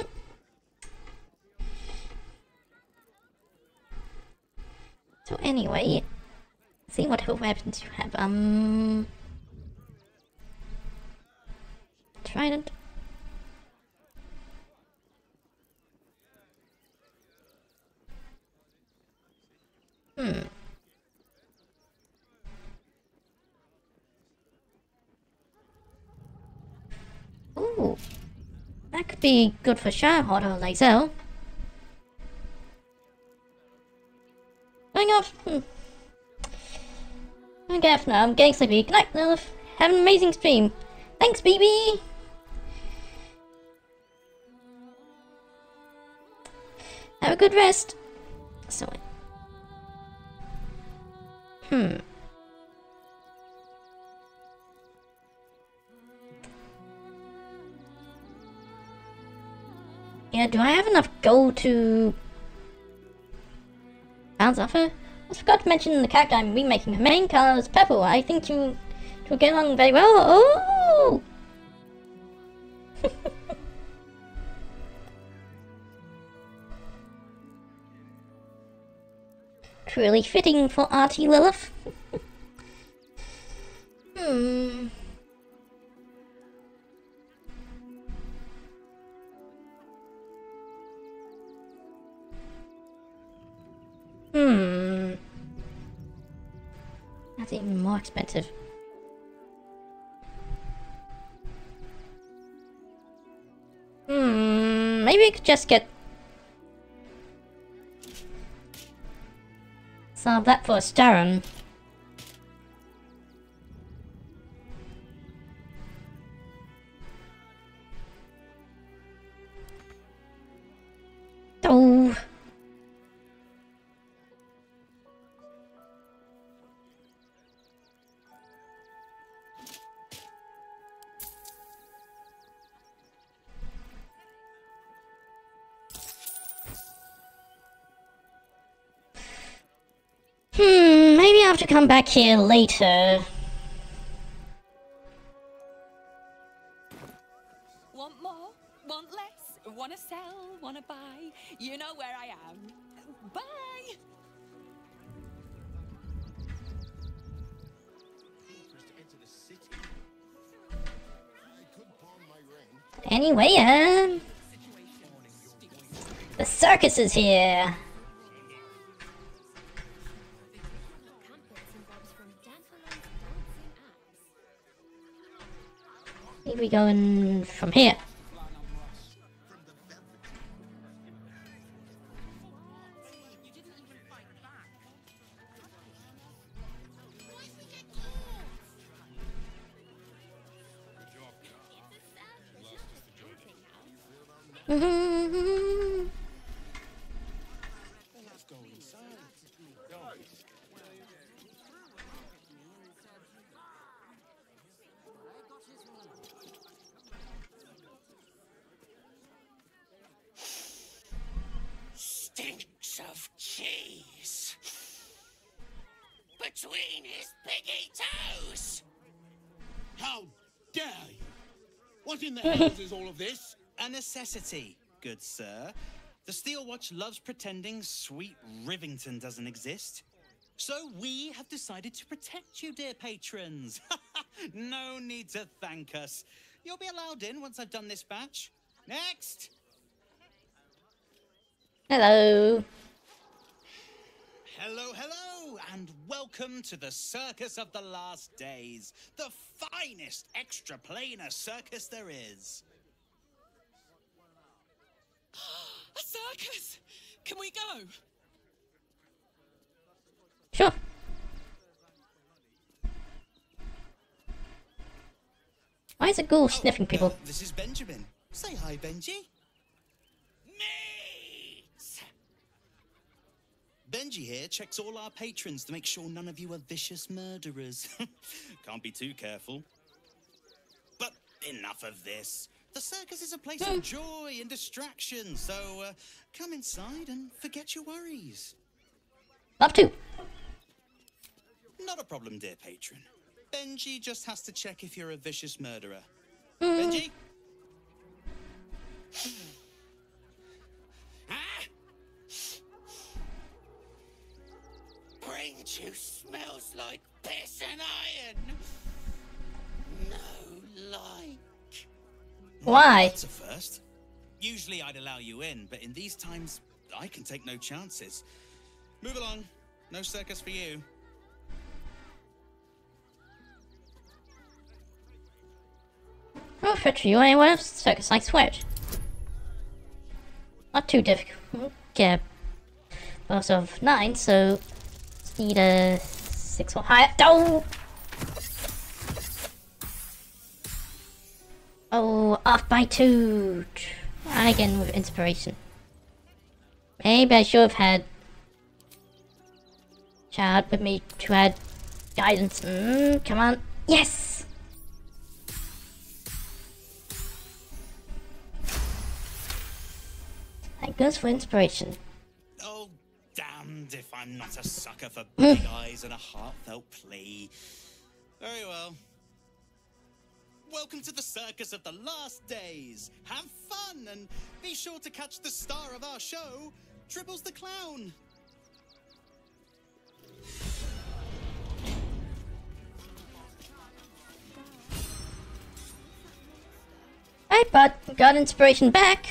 So anyway, see what weapons you have. Um, trident. Hmm. Ooh. That could be good for Shadowheart or Lazel. Going off. Hmm. I'm going off now. I'm getting sleepy. Good night, Lilith. Have an amazing stream. Thanks, B B! Have a good rest. So Hmm. yeah, do I have enough gold to bounce off her? I forgot to mention the character I'm remaking. Her main color is purple. I think you will get along very well. Oh! Really fitting for Auntie Lilith. hmm. Hmm. That's even more expensive. Hmm. Maybe we could just get Solve that for a Staron. Oh. Hmm, maybe I have to come back here later. Want more, want less, wanna sell, wanna buy, you know where I am. Bye! Anyway, um... the circus is here! I think we go in from here. Stinks of cheese between his piggy toes. How dare you! What in the hell is all of this? A necessity, good sir. The Steel Watch loves pretending sweet Rivington doesn't exist. So we have decided to protect you, dear patrons. No need to thank us. You'll be allowed in once I've done this batch. Next! Hello. Hello, hello, and welcome to the Circus of the Last Days. The finest extraplanar circus there is. A circus! Can we go? Sure. Why is a ghoul sniffing people? Uh, this is Benjamin. Say hi, Benji. Meat! Benji here checks all our patrons to make sure none of you are vicious murderers. Can't be too careful. But enough of this. The circus is a place mm. of joy and distraction, so uh, come inside and forget your worries. Love to. Not a problem, dear patron. Benji just has to check if you're a vicious murderer. Mm. Benji? Ah! Brain juice smells like piss and iron. No lie. Why? That's a first. Usually I'd allow you in, but in these times, I can take no chances. Move along. No circus for you. I'll fetch you anywhere else. Circus, I swear it. Not too difficult. Okay. Boss of nine, so... need a... six or higher. Oh! Oh, off by two! And again with inspiration. Maybe I should have had Chad with me to add guidance. Mm, come on. Yes! That goes for inspiration. Oh, damned if I'm not a sucker for big eyes and a heartfelt plea. Very well. Welcome to the Circus of the Last Days. Have fun and be sure to catch the star of our show, Dribbles the Clown. I but got inspiration back.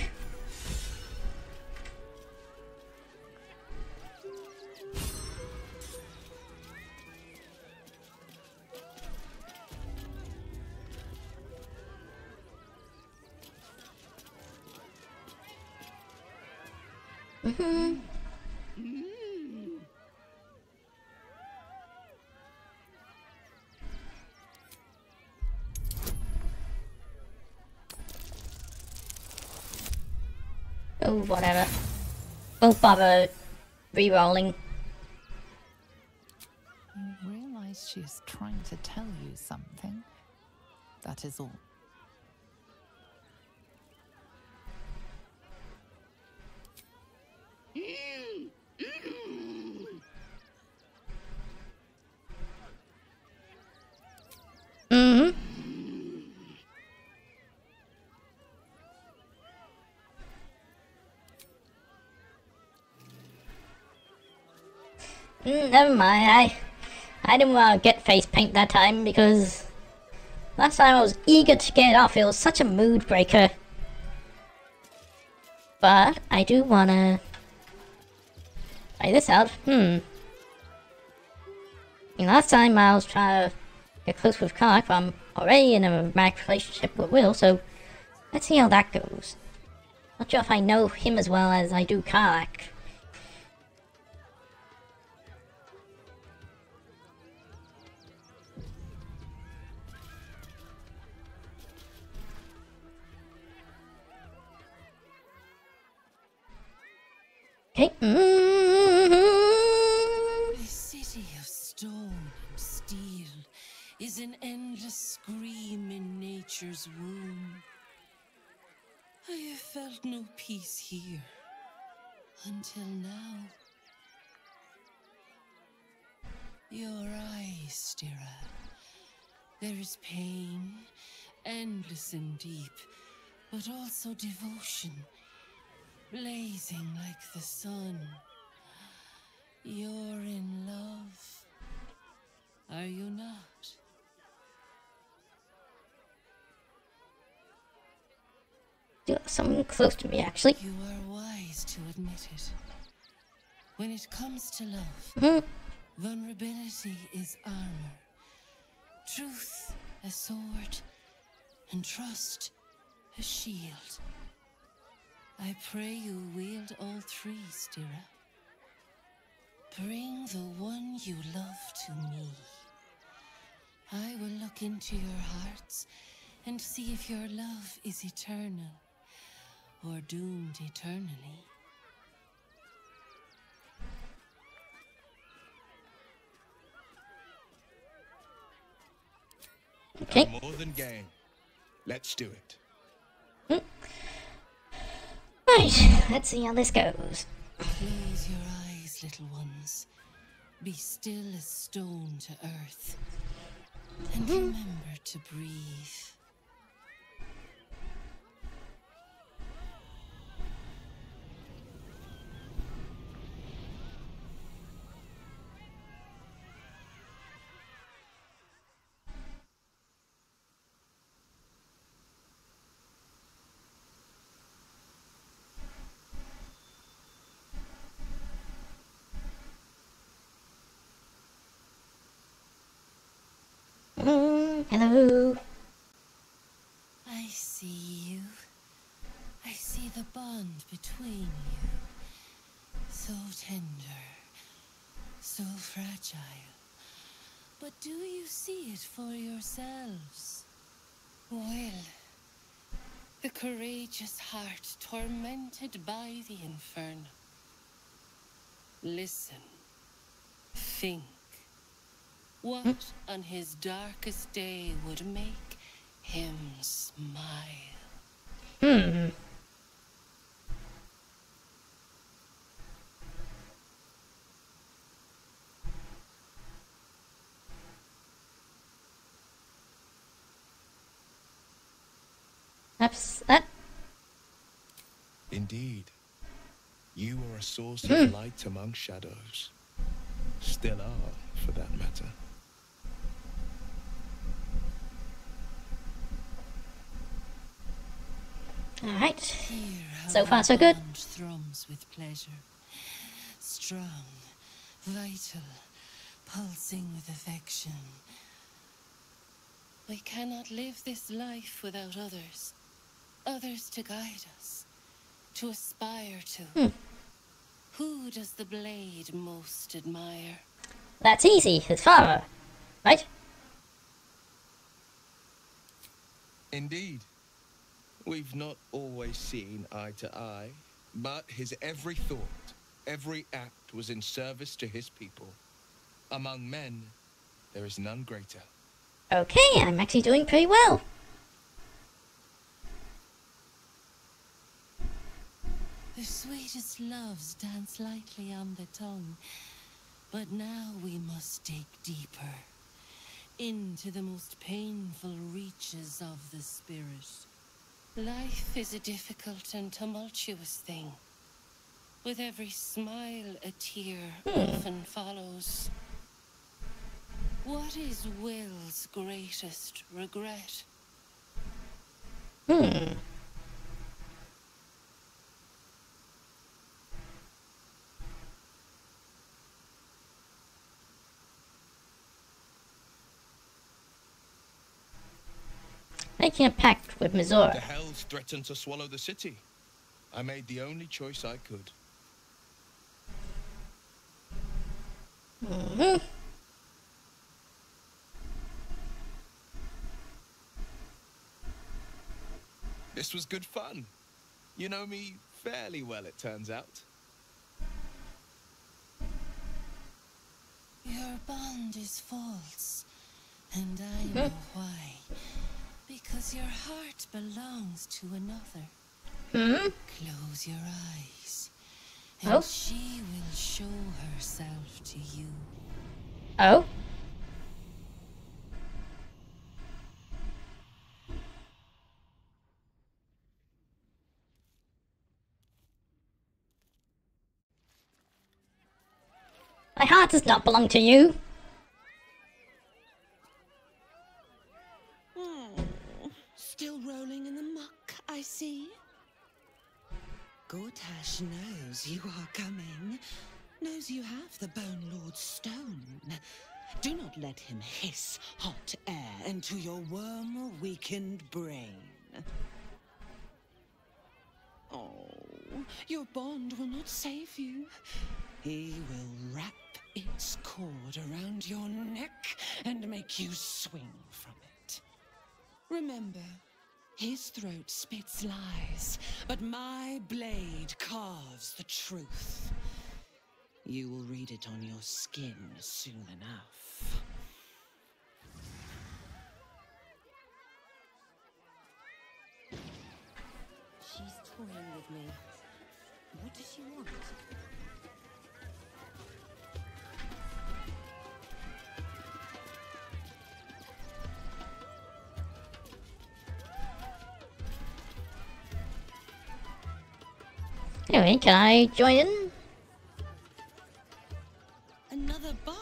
Oh, whatever. Don't bother re-rolling. You realize she's trying to tell you something. That is all. Mm, never mind, I, I didn't want to get face paint that time because last time I was eager to get it off, it was such a mood breaker. But I do want to try this out, hmm. And last time I was trying to get close with Karlak, but I'm already in a romantic relationship with Will, so let's see how that goes. Not sure if I know him as well as I do Karlak. Okay. Mm-hmm. The city of stone and steel is an endless scream in nature's womb. I have felt no peace here until now. Your eyes, Dira. There is pain, endless and deep, but also devotion. Blazing like the sun. You're in love, are you not? Yeah, someone close to me, actually. You are wise to admit it. When it comes to love, mm-hmm. vulnerability is armor, truth a sword, and trust a shield. I pray you wield all three, Stira. Bring the one you love to me. I will look into your hearts and see if your love is eternal or doomed eternally. Okay. I'm more than game. Let's do it. Mm. Let's see how this goes. Close your eyes, little ones. Be still as stone to earth. And remember to breathe. Hello. I see you. I see the bond between you. So tender, so fragile. But do you see it for yourselves? Well, the courageous heart tormented by the inferno. Listen. Think. What on his darkest day would make him smile? Hmm. Upset. Indeed. You are a source of mm. light among shadows. Still are, for that matter. Alright, so far so good. Thrums with pleasure. Strong, vital, pulsing with affection. We cannot live this life without others. Others to guide us, to aspire to. Hmm. Who does the blade most admire? That's easy, his father, right? Indeed. We've not always seen eye to eye, but his every thought, every act was in service to his people. Among men, there is none greater. Okay, I'm actually doing pretty well. The sweetest loves dance lightly on the tongue, but now we must dig deeper, into the most painful reaches of the spirit. Life is a difficult and tumultuous thing, With every smile, a tear often follows. What is Will's greatest regret? Hmm. Making a pact with Mizora. The hells threatened to swallow the city. I made the only choice I could. Mm-hmm. This was good fun. You know me fairly well, it turns out. Your bond is false, and I know why. Because your heart belongs to another. Hmm? Close your eyes, and oh? she will show herself to you. Oh? My heart does not belong to you. Oh, still rolling in the muck, I see. Gortash knows you are coming. Knows you have the Bone Lord's stone. Do not let him hiss hot air into your worm-weakened brain. Oh, your bond will not save you. He will wrap its cord around your neck and make you swing from it. Remember, his throat spits lies, but my blade carves the truth. You will read it on your skin soon enough. She's toying with me. What does she want? Anyway, can I join in? Another bard?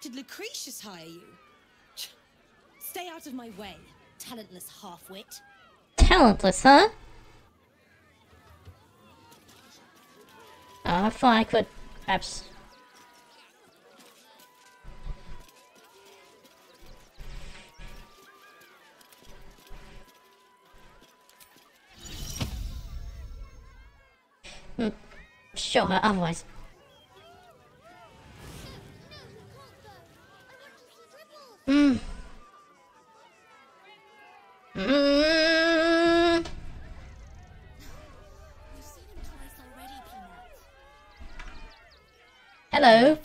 Did Lucretius hire you? Stay out of my way, talentless half-wit. Talentless, huh? Oh, I thought I could perhaps. Show her otherwise. Hmm. Mm. Hello.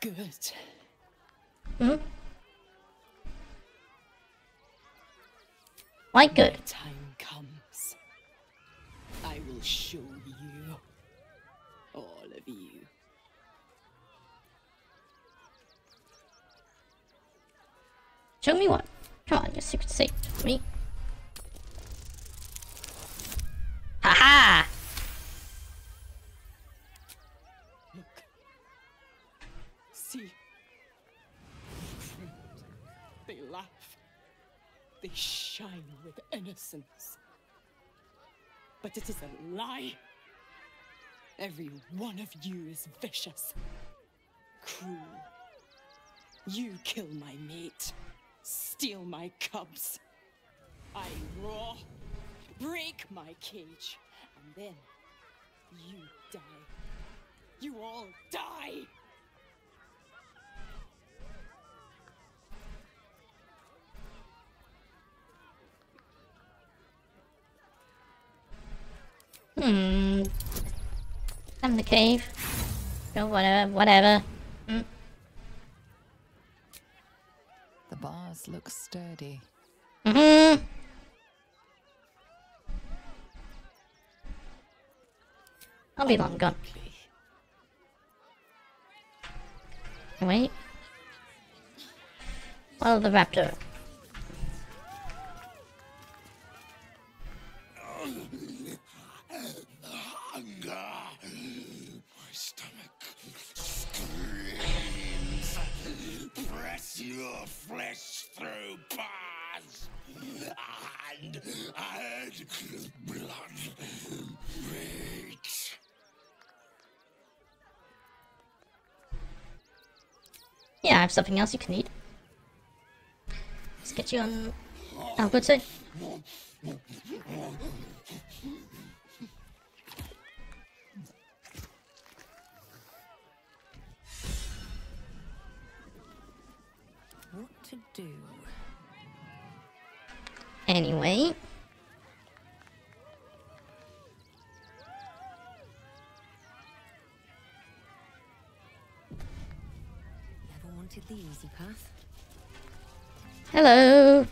Good. Hmm. Why good? The time comes. I will show you. All of you. Show me what? Come on, your secret safe to me. Haha! Look. See. They laugh. They shine with innocence. But it is a lie. Every one of you is vicious, cruel. You kill my mate, steal my cubs. I roar, break my cage, and then you die. You all die! Hmm. I'm the cave. Oh, whatever, whatever. Mm. The bars look sturdy. Mm-hmm. I'll be long gone. Wait. Follow the raptor. My stomach screams. Press your flesh through bars and add blood. Wait. Yeah, I have something else you can eat. Let's get you on. Oh, good thing. What to do? Anyway. Never wanted the easy path. Hello.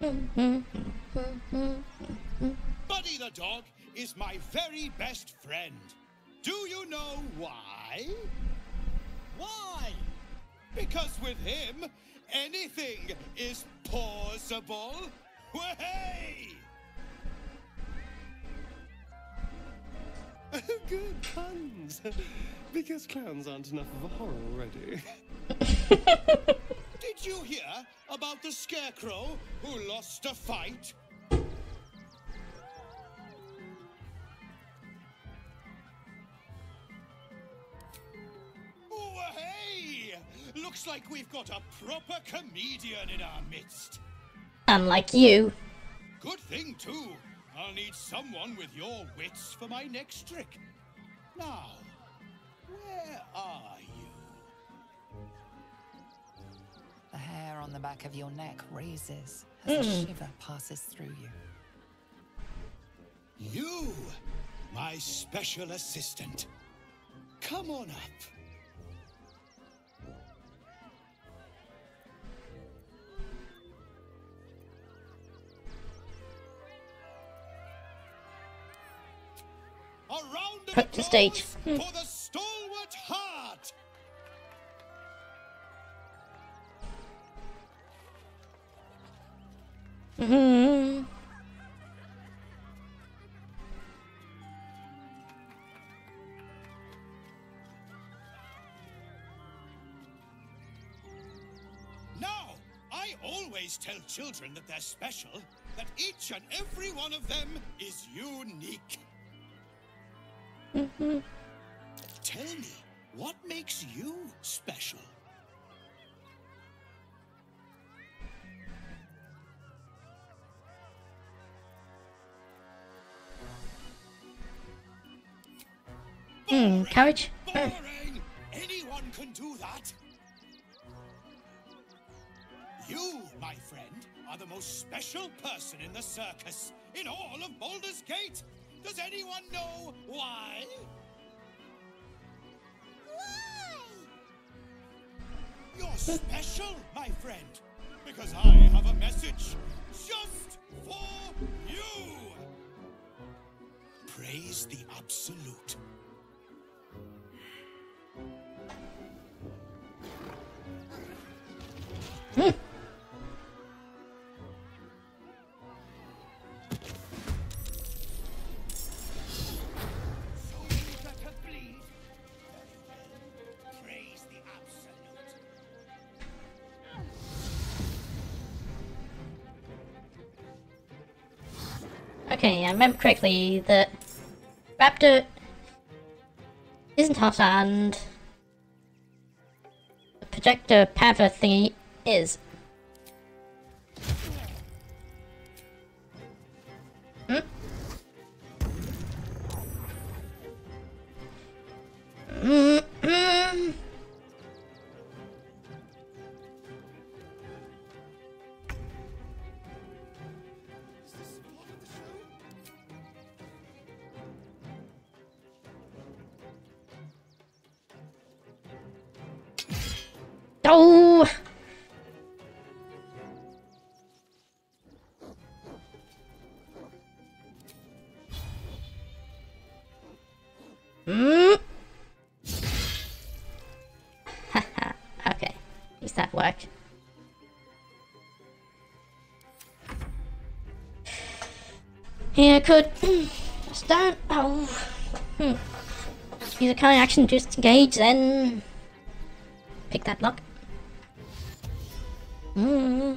Buddy the dog is my very best friend. Do you know why? Why? Because with him, anything is plausible. Way! Good puns. Because clowns aren't enough of a horror already. Did you hear about the scarecrow who lost a fight? Ooh, hey! Looks like we've got a proper comedian in our midst. Unlike you. Good thing too. I'll need someone with your wits for my next trick. Now, where are you? The hair on the back of your neck raises as mm. a shiver passes through you. You, my special assistant. Come on up. Put the stage for the stalwart heart. Mm-hmm. Now, I always tell children that they're special, that each and every one of them is unique. Mm-hmm. Tell me, what makes you special? Hmm, carriage? Boring. Anyone can do that. You, my friend, are the most special person in the circus, in all of Baldur's Gate. Does anyone know why? Why? You're special, my friend, because I have a message just for you. Praise the absolute. Hmm. Okay, I remember correctly that Raptor isn't hot and the projector panther thingy is. Hmm? Mm-hmm. Oh! Mm. Haha, okay. At least that worked. Yeah, I could start. Oh, hmm. Use a kind of action to disengage, then pick that block. Hmm.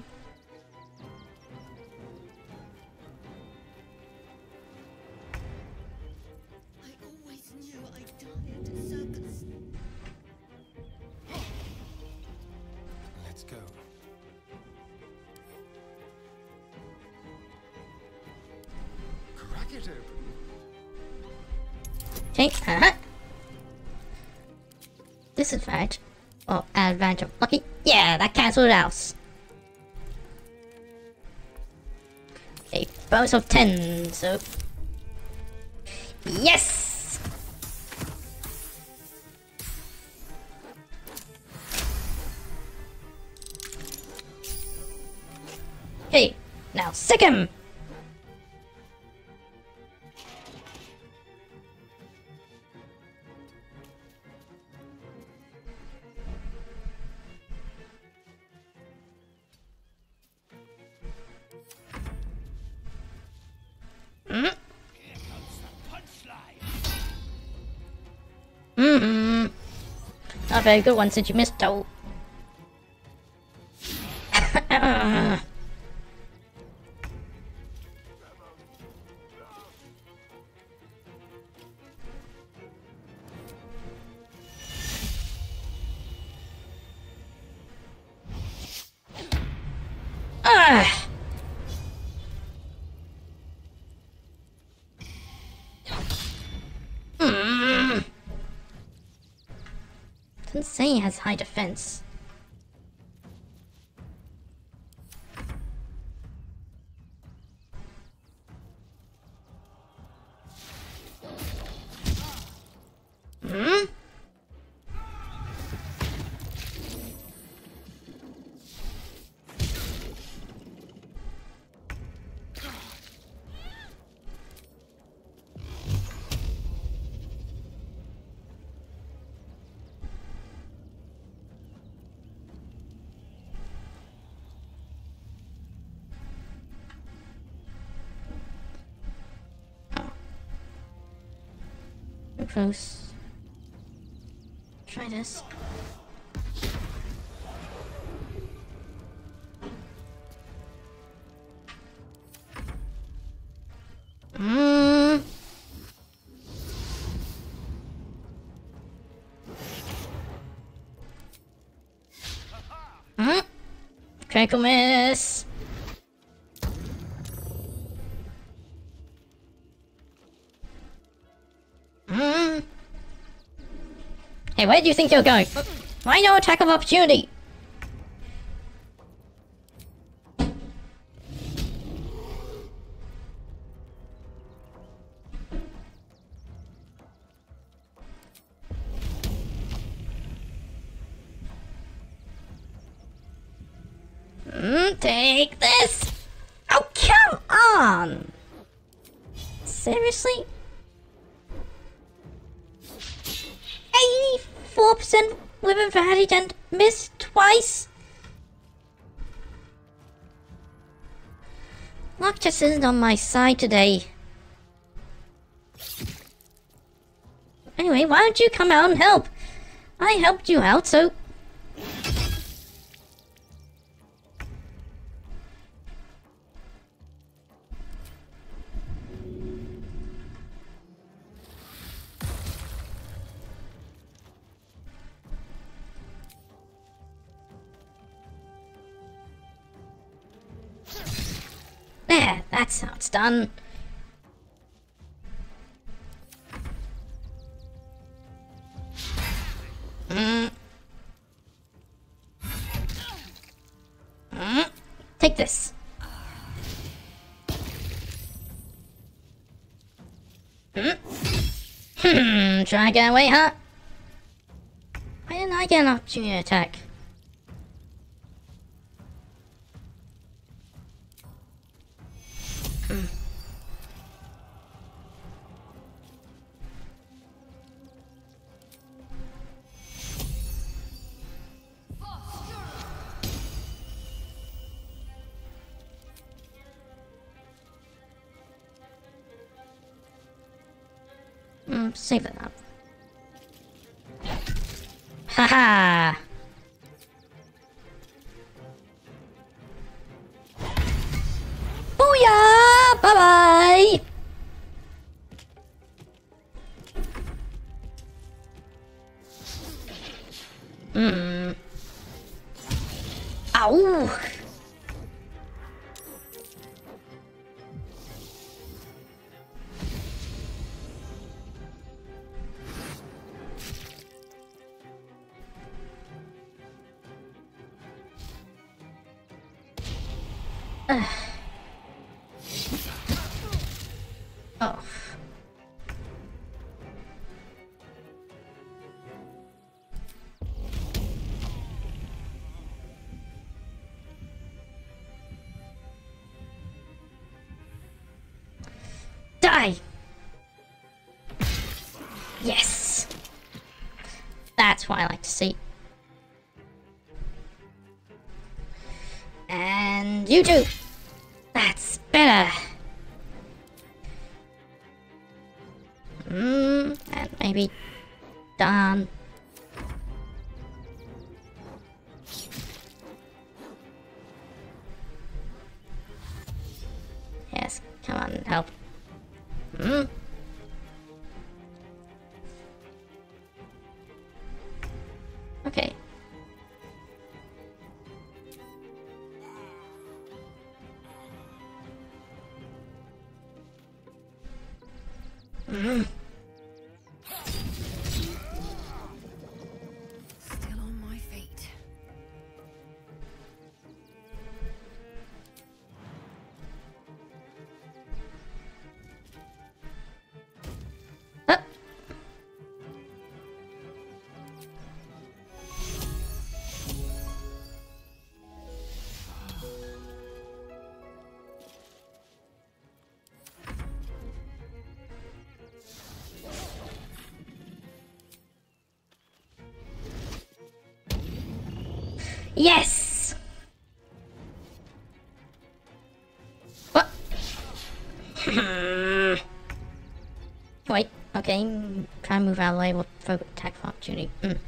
Okay, uh-huh. Disadvantage. Or advantage of lucky. Yeah, that cancels it out. A bonus of ten, so... Yes! Hey, now sick him! Not a very good one since you missed though. Ah! He has high defense. Hmm? Close. Try this. Mm. Mm. Critical miss. Hey, where do you think you're going? Why no attack of opportunity? Mm, take this! Oh, come on! Seriously? four percent with advantage and miss twice? Luck just isn't on my side today. Anyway, why don't you come out and help? I helped you out, so... There, that's how it's done. Mm. Mm. Take this. Mm. Hmm, try to get away, huh? Why didn't I get an opportunity attack? um, save that up. Haha! Booyah! Bye-bye! Hmm. Ow! Oh. Die. Yes. That's what I like to see. And you too. That's better. Hmm, and maybe done. Yes, come on, help. Hmm. Okay. Hmm. Yes! What? Wait, okay. Try and move out of the way. We'll focus attack for opportunity. Mm.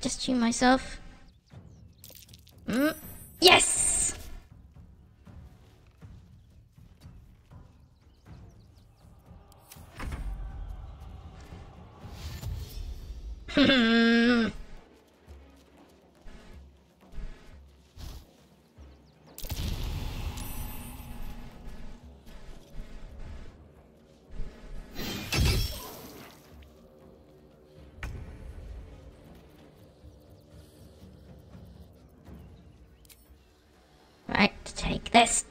Just chew myself. Mm. Yes! This.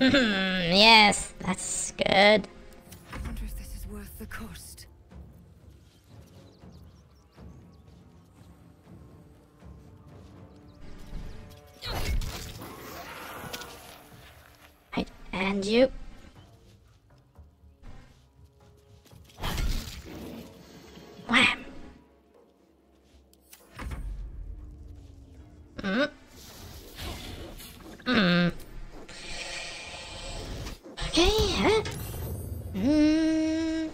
Yes, that's good. I wonder if this is worth the cost. Right, and you. Wham. Hmm. Mm. Okay, huh? Mm.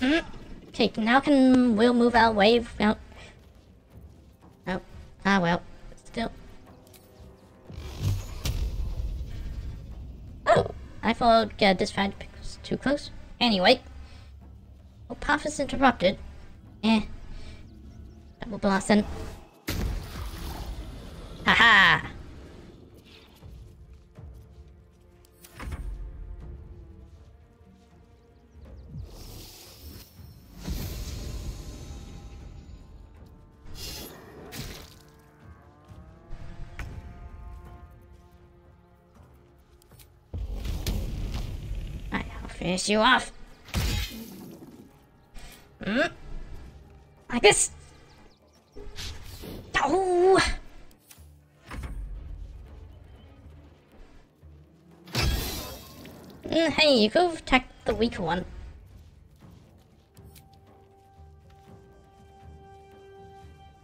Mm. Okay, now can we'll move our wave out. Oh, ah well, still. Oh, I followed uh, this fight because it's too close. Anyway, well, path is interrupted. Eh, double blast in. Haha! Right, I'll finish you off. Hmm? Like this. Oh. Mm, hey, you could have attacked the weaker one.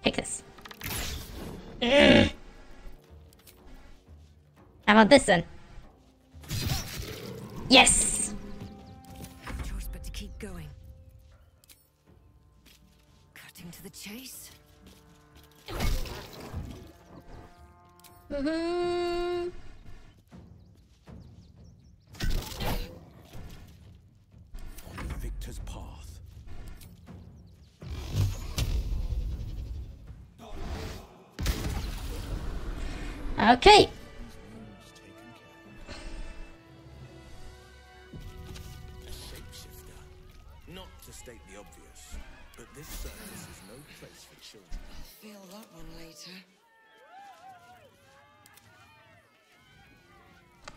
Take this. Mm. How about this then? Yes! No choice but to keep going. Cutting to the chase. Mm-hmm. On the victor's path. Okay.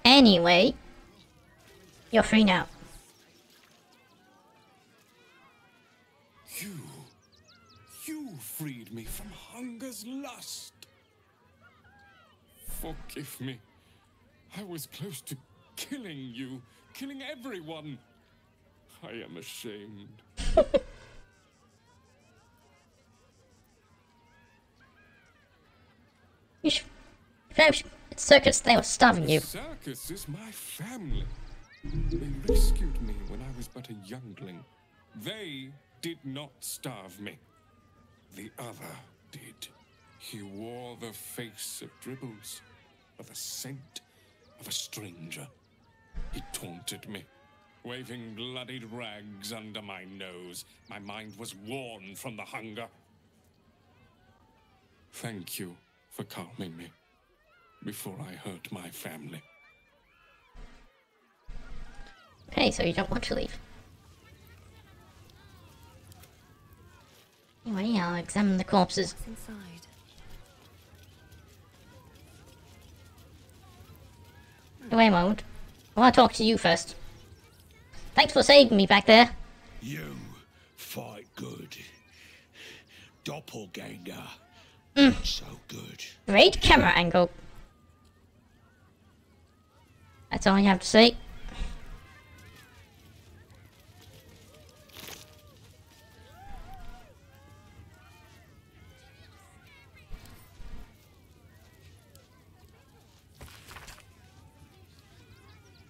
Anyway, you're free now. You, you freed me from hunger's lust. Forgive me. I was close to killing you, killing everyone. I am ashamed. You should, it's circus, they were starving you. The circus is my family. They rescued me when I was but a youngling. They did not starve me. The other did. He wore the face of Dribbles, of the scent of a stranger. He taunted me, waving bloodied rags under my nose. My mind was worn from the hunger. Thank you for calming me before I hurt my family. Okay, so you don't want to leave. Anyway, I'll examine the corpses. What's inside? Away mode. I want to talk to you first. Thanks for saving me back there. You fight good. Doppelganger. Mm. So good. Great camera angle. That's all you have to say.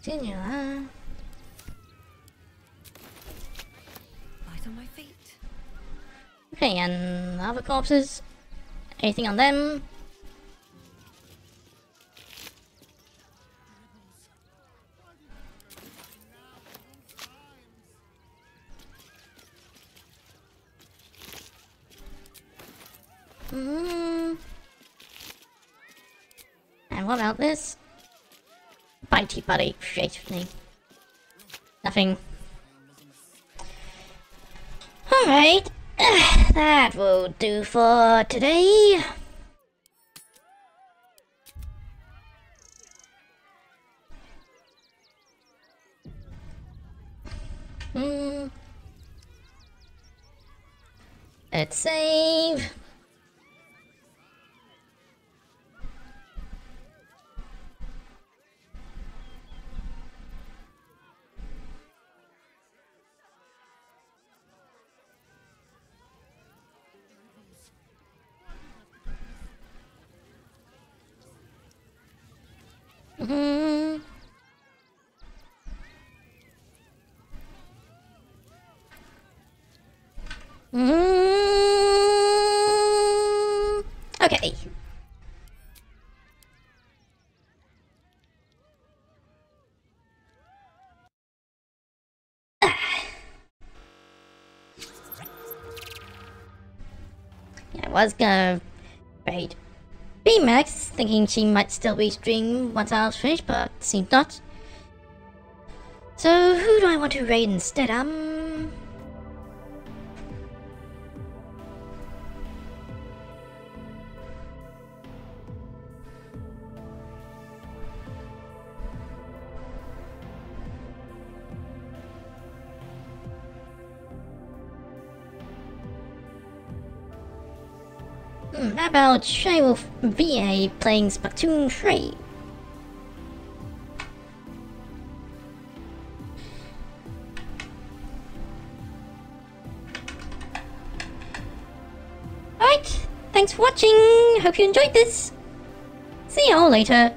Continue. Light on my feet. Okay, and the other corpses. Anything on them? Mm-hmm. And what about this? Bitey buddy, shit me. Nothing. Alright. That will do for today. Hmm. Let's save. Mm-hmm. Mm-hmm. Okay. Yeah, I was gonna raid Max, thinking she might still be streaming once I was finished, but seems not. So who do I want to raid instead? Um How about Shywolf V A playing Splatoon three? Alright, thanks for watching. Hope you enjoyed this. See you all later.